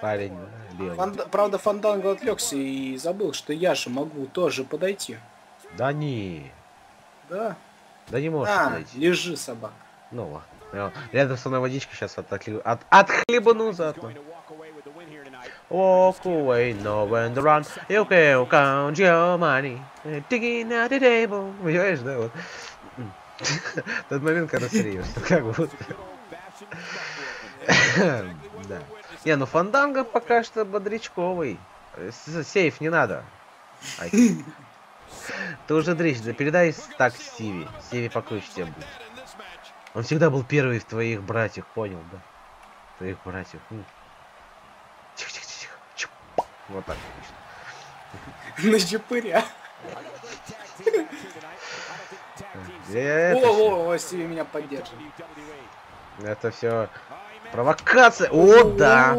парень белый. Фанда... Правда, Фанданго отвлекся и забыл, что я же могу тоже подойти. Да не. Да? Да не можешь а, подойти. Лежи, собака. Ну ладно. Рядом со мной водичка сейчас от, от, отхлебану заодно. Walk away, no and run. You can count your money. Digging at the table. Понимаешь, да? Вот. Тот момент, когда серьезно. Как будто. Да. Не, ну Фанданго пока что бодрячковый. Сейф не надо. Ты уже дрищ, передай так Стиви. Стиви покруче тебя будет. Он всегда был первый из твоих братьев, понял, да? Твоих братьев. Тихо-тихо-тихо. Вот так, конечно. На чепыря. О-о-о, Стиви меня поддерживает. Это все провокация. О, да.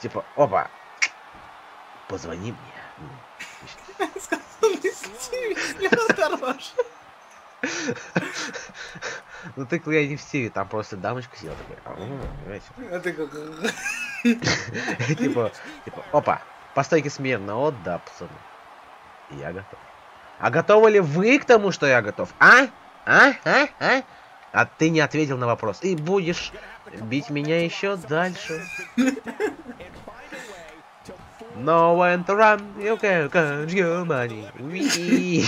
Типа, опа. Позвони мне. Ну ты, я не в Стиве, там просто дамочка сидела такая. Типа, типа, опа, по стойке смирно, вот да, пацаны. Я готов. А готовы ли вы к тому, что я готов? А? А? А? А? А ты не ответил на вопрос. И будешь бить меня еще дальше. No one to run, you can count your money.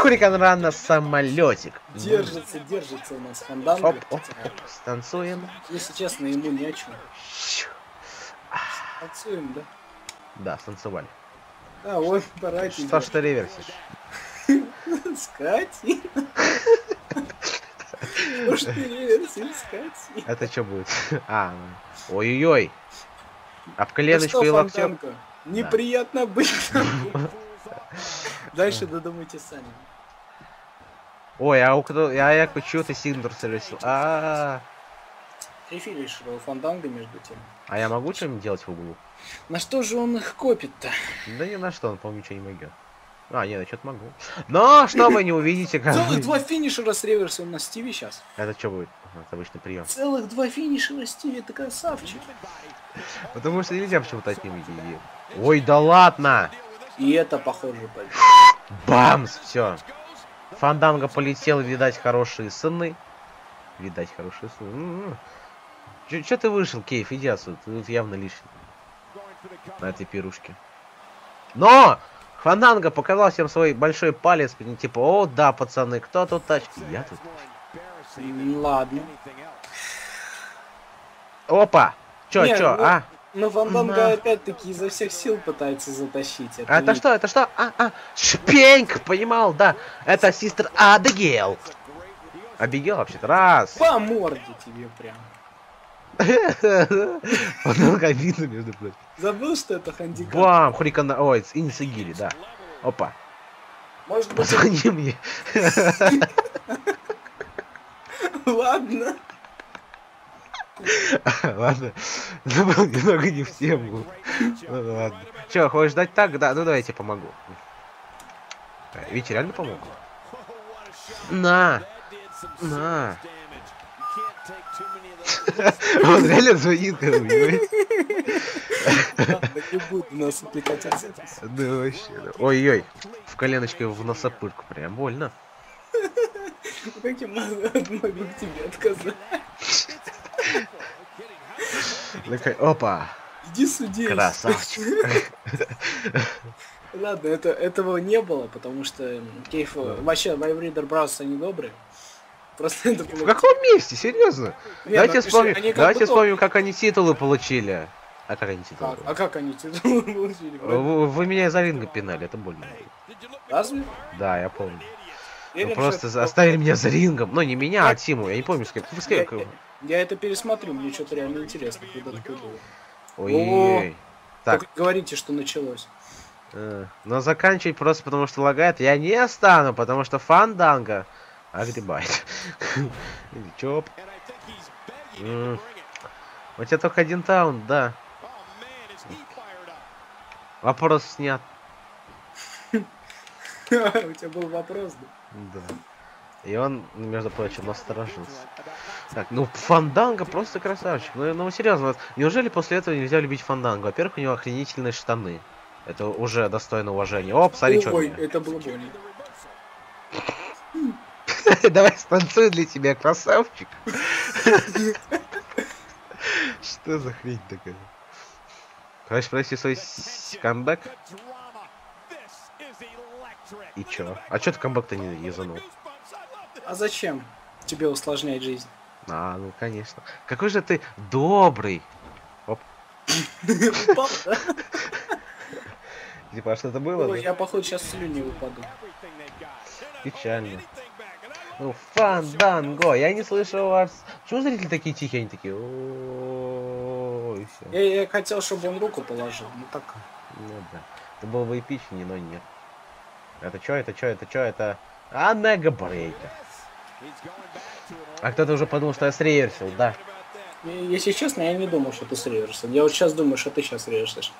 Хурикан ран на самолетик. Держится, держится у нас Фанданго. Оп, оп, оп, станцуем. Если честно, ему не о чем. Станцуем, да? Да, станцевали. А, вот, пора. Что ж ты реверсишь? Скати. Уж ты реверсил, скати. Это что будет? А, ой-ой-ой. Об коленочку и локтем. Неприятно быть. Дальше додумайте сами. Ой, а у кто... Я якобы чью-то Синдер совершил. А-а-а. Рефилишь Фанданго между тем. А я могу что-нибудь делать в углу? На что же он их копит-то? Да ни на что, он, по-моему, ничего не могет. А, нет, я что-то могу. Но что вы не увидите, как... Целых два финишера с реверсом на Стиви сейчас. Это что будет? Это обычный прием. Целых два финишера Стиви, это красавчик. Потому что нельзя почему-то от него идти. Ой, да ладно! И это, похоже, больше. Бамс! Все. Фанданго полетел, видать, хорошие сыны. Видать, хорошие сыны. Че ты вышел, Кейф? Иди отсюда. Ты тут явно лишний. На этой пирушке. Но! Фанданго показал всем свой большой палец, типа, о, да, пацаны, кто тут тачки? Я тут. Ладно. Опа! Чё, не, чё, ну, а? Ну, Фанданго на... опять-таки изо всех сил пытается затащить. Это, это не... что, это что? А, а, шпеньк, понимал, да. Это сестра Адегел. Абигел вообще-то, раз. По морде тебе прям. Фанданго обидно, между прочим. Забыл, что это хандикап. Бам, хурикан, ой, инсигили, да. Опа. Может быть... Позвони мне. Ладно. Ладно. Забыл немного не в тему. Ну ладно. Че, хочешь ждать так? Да, ну давай я тебе помогу. Ведь реально помогу. На. На. Он реально звонит, как убивает. Не буду нас отвлекать от этого. Да вообще. Ой-ой. В коленочке в носопырку. Прям больно. Как я могу тебе отказать? Опа. Иди судись. Красавчик. Ладно, этого не было, потому что Кейф... Вообще, Вайбридер Браус, они добрые. Просто это было... В каком месте? Серьезно? Нет, давайте напиши, вспомним, давайте будто... вспомним, как они титулы получили. А как они титулы? А, а как они титулы получили? Вы, вы меня из-за ринга пинали, это больно. Разве? Да, я помню. Я ну, просто это... оставили меня за рингом. Ну, не меня, а Тиму. Я не помню, сколько. Я, я, я это пересмотрю, мне что-то реально интересно. Ой-ой-ой. Так, говорите, что началось. Но заканчивать просто потому что лагает я не стану, потому что Фанданго огребает. Чоп. У тебя только один таун, да. Вопрос снят. У тебя был вопрос, да? Да. И он, между прочим, насторожился. Так, ну Фанданго просто красавчик. Ну, ну серьезно, неужели после этого нельзя любить Фанданго? Во-первых, у него охренительные штаны. Это уже достойно уважения. О, посмотри, что ой, это было больно. Давай станцую для тебя, красавчик. Что за хрень такая? Хочешь пройти свой камбэк? И чё? А чё ты камбэк-то не язанул? А зачем тебе усложнять жизнь? А, ну конечно. Какой же ты добрый. Оп. Типа, что это было? Ой, да? Я, походу, сейчас слюни выпаду. Печально. Ну, Фанданго, я не слышал вас. Чего зрители такие тихие? Они такие... Ой, все. Я, я хотел, чтобы он руку положил. Ну, так. Ну, да. Это было бы эпичнее, но нет. Это что, это что, это что, это... А, мега-брейкер. А кто-то уже подумал, что я среверсил, да. Если честно, я не думал, что ты среверсил. Я вот сейчас думаю, что ты сейчас среверсишь.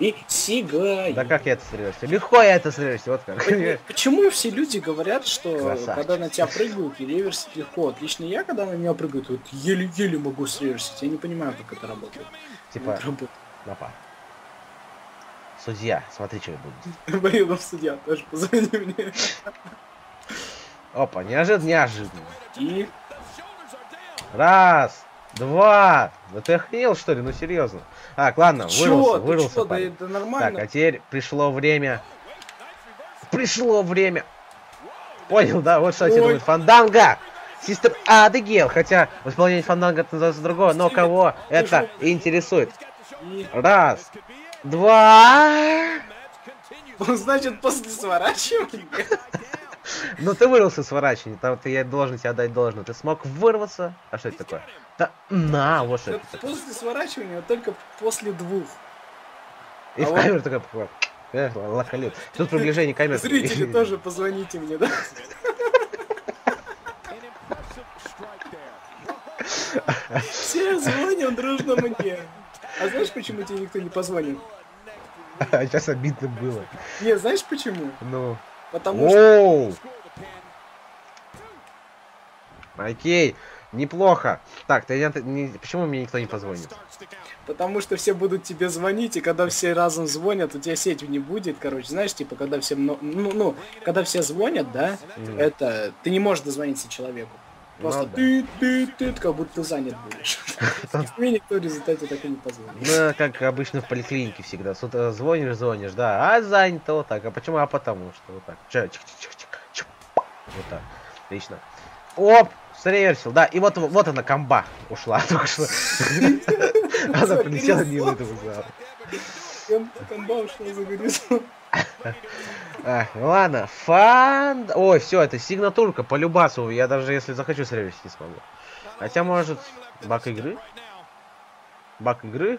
И Сигай. Да как я это срежешься? Легко я это срежешься, вот как. Почему все люди говорят, что красавчик, когда на тебя прыгают, и реверсить легко? Отлично, я когда на меня прыгают, вот еле-еле могу среверсить. Я не понимаю, как это работает. Типа, работает. Напа. Судья, смотри, что я буду. Боевов судья, тоже позови меня. Опа, неожиданно, неожиданно. И? Раз, два. Да ты охренел, что ли? Ну серьезно. Так, ладно, вырвался, вырвался парень. Да, да, так, а теперь пришло время. Пришло время. Понял, да? Вот что тебе думает. Фанданго! Систер Адыгел! Хотя исполнение Фанданго это называется другое, но кого это интересует? Раз, два... Значит, после сворачивания? Ну ты вырвался сворачивание, там ты я должен тебе отдать должно. Ты смог вырваться? А что это такое? Да на, вот что это. После сворачивания только после двух. И в камеру такая попала. Эх, лохалют. Тут приближение камеры. Зрители тоже позвоните мне, да? Все звонят дружно мне. А знаешь, почему тебе никто не позвонил? Сейчас обидно было. Не, знаешь почему? Ну. Потому что... Окей, неплохо. Так, ты, не, почему мне никто не позвонит? Потому что все будут тебе звонить, и когда все разом звонят, у тебя сеть не будет, короче, знаешь, типа, когда все, ну, ну, когда все звонят, да, mm. это ты не можешь дозвониться человеку. Просто ну, да. ты, ты, ты, ты, как будто ты занят будешь. Мне никто в результате так и не позвонит. Ну, как обычно в поликлинике всегда. Звонишь, звонишь, да. А занято вот так. А почему? А потому что вот так. Чик-чик-чик-чик. Вот так. Отлично. Оп! Среверсил, да. И вот вот она комба ушла. Она прилетела мимо этого зала. Комба ушла за горизонт. А, ладно, фан... Ой, все, это сигнатурка по любасу. Я даже если захочу срежись, не смогу. Хотя может... Бак игры? Бак игры?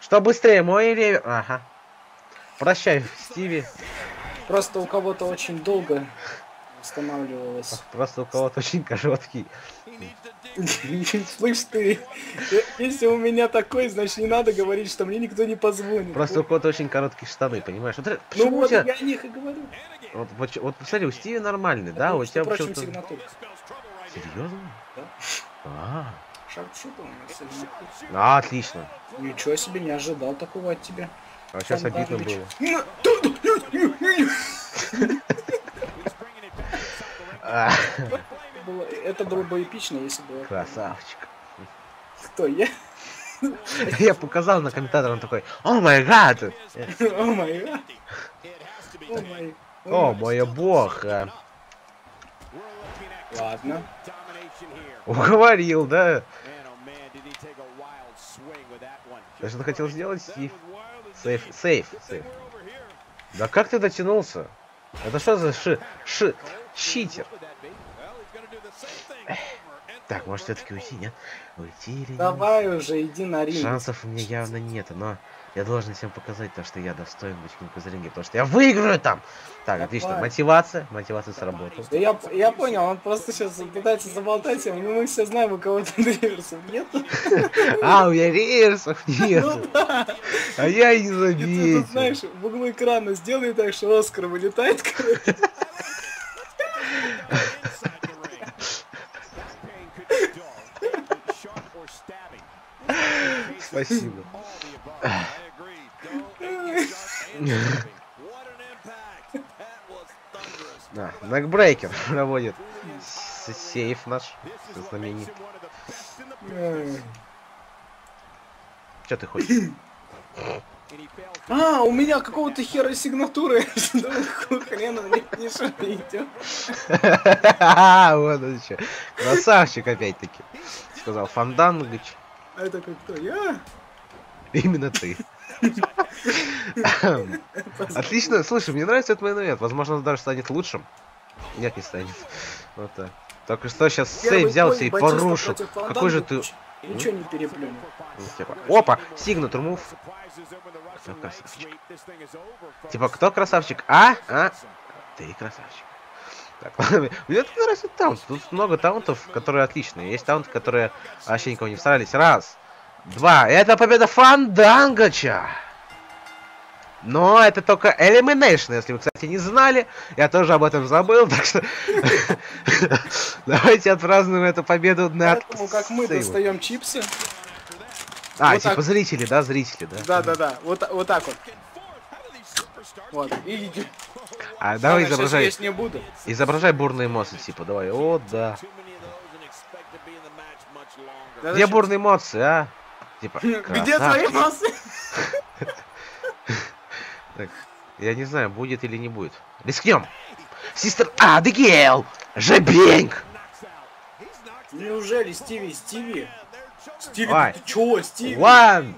Что быстрее, мой ревер... Ага. Прощай, Стиви. Просто у кого-то очень долго останавливалось. Просто у кого-то очень короткий. Слышь ты, если у меня такой, значит не надо говорить, что мне никто не позвонит. Просто у кого-то очень короткие штаны, понимаешь? Вот, ну вот тебя... я о них и говорю. Вот, вот, вот посмотри, у Стиви нормальный, да? У тебя почему-то... Серьезно? Да. А, а, отлично. Ничего себе, не ожидал такого от тебя. А сейчас обидно было. Было, это было бы эпично, если бы... Красавчик. Кто я? Я показал на комментатора, он такой, о май гад! О май гад! О мой бог! Ладно. Уговорил, да? Что-то хотел сделать, Стив? Сейф, сейф, сейф. Да как ты дотянулся? Это что за ши... ши... читер? Так, может все-таки уйти, нет? Уйти или давай нет? Уже, иди на ринг. Шансов у меня явно нет, но я должен всем показать то, что я достоин быть в кузыринге, то, что я выиграю там. Так, давай. Отлично, мотивация, мотивация сработала. Да я, я понял, он просто сейчас пытается заболтать, но мы все знаем, у кого-то реверсов нет. А, у меня реверсов нет. А я и не заметил. И ты знаешь, в углу экрана сделай так, что Оскар вылетает, короче. Спасибо. Да, Нокбрейкер проводит сейф наш знаменитый. Че ты хочешь? А, у меня какого-то хера сигнатуры. Хрена, не шуми идет. Вот он че. Красавчик опять-таки. Сказал Фанданго. А это как кто? Я? Именно ты. Отлично, слушай, мне нравится этот момент. Возможно, он даже станет лучшим. Нет, не станет. Вот так. Только что сейчас сейф взялся и порушил. Какой же ты... Ничего не переплюнул. Опа, сигнатур мув. Кто красавчик? Типа, кто красавчик? А? А? Ты красавчик. Мне нравится таунт. Тут много таунтов, которые отличные. Есть таунты, которые вообще никого не старались. Раз, два. Это победа Фандангача. Но это только Elimination, если вы, кстати, не знали. Я тоже об этом забыл, так что... Давайте отпразднуем эту победу на... Поэтому, как мы достаем чипсы... А, типа зрители, да? Зрители, да? Да-да-да. Вот так вот. Вот. А давай изображай. Изображай бурные эмоции, типа, давай. О, да. Где бурные эмоции, а? Типа. Где твои эмоции? Я не знаю, будет или не будет. Рискнем. Систер Адигел! Жабеньк! Неужели Стиви, Стиви? Стиви, ты чего, Стиви? One,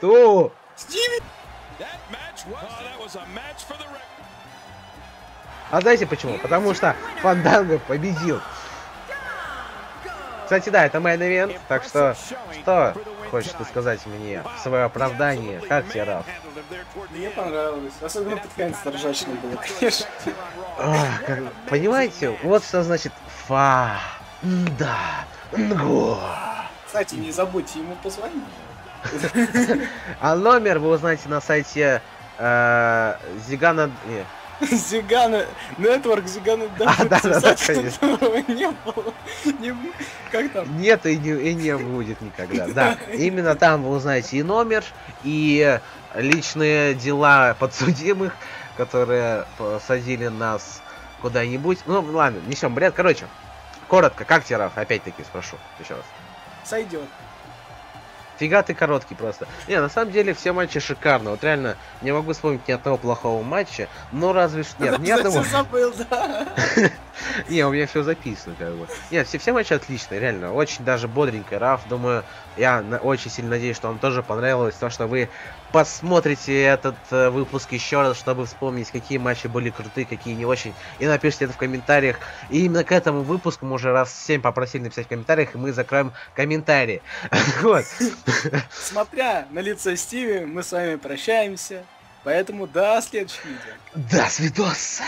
two. Стиви! А знаете почему? Потому что Фанданго победил. Кстати, да, это мейн-ивент, так что что хочешь ты сказать мне в свое оправдание? Как тебе, Раф? Мне понравилось. Особенно под конец ржачный был, конечно. Ах, как... Понимаете, вот что значит Фа-н-да-нго. Кстати, не забудьте ему позвонить. А номер вы узнаете на сайте Зигана... Зигана, Нетворк, Зигана, да, да, да, не было, не, как там? Нет и не, и не будет никогда, да, именно там вы узнаете и номер, и личные дела подсудимых, которые посадили нас куда-нибудь, ну ладно, несем бред, короче, коротко, как тебе, Раф, опять-таки спрошу еще раз. Сойдет. Фига ты короткий просто. Не, на самом деле все матчи шикарно. Вот реально не могу вспомнить ни одного плохого матча. Ну разве что... Нет, ни одного... Не, у меня все записано как бы. Нет, все матчи отличные, реально. Очень даже бодренько. Раф, думаю, я очень сильно надеюсь, что вам тоже понравилось. То, что вы посмотрите этот выпуск еще раз, чтобы вспомнить, какие матчи были крутые, какие не очень. И напишите это в комментариях. И именно к этому выпуску мы уже раз семь попросили написать в комментариях, и мы закроем комментарии. Вот. Смотря на лицо Стиви, мы с вами прощаемся. Поэтому до следующего видео. До свидос!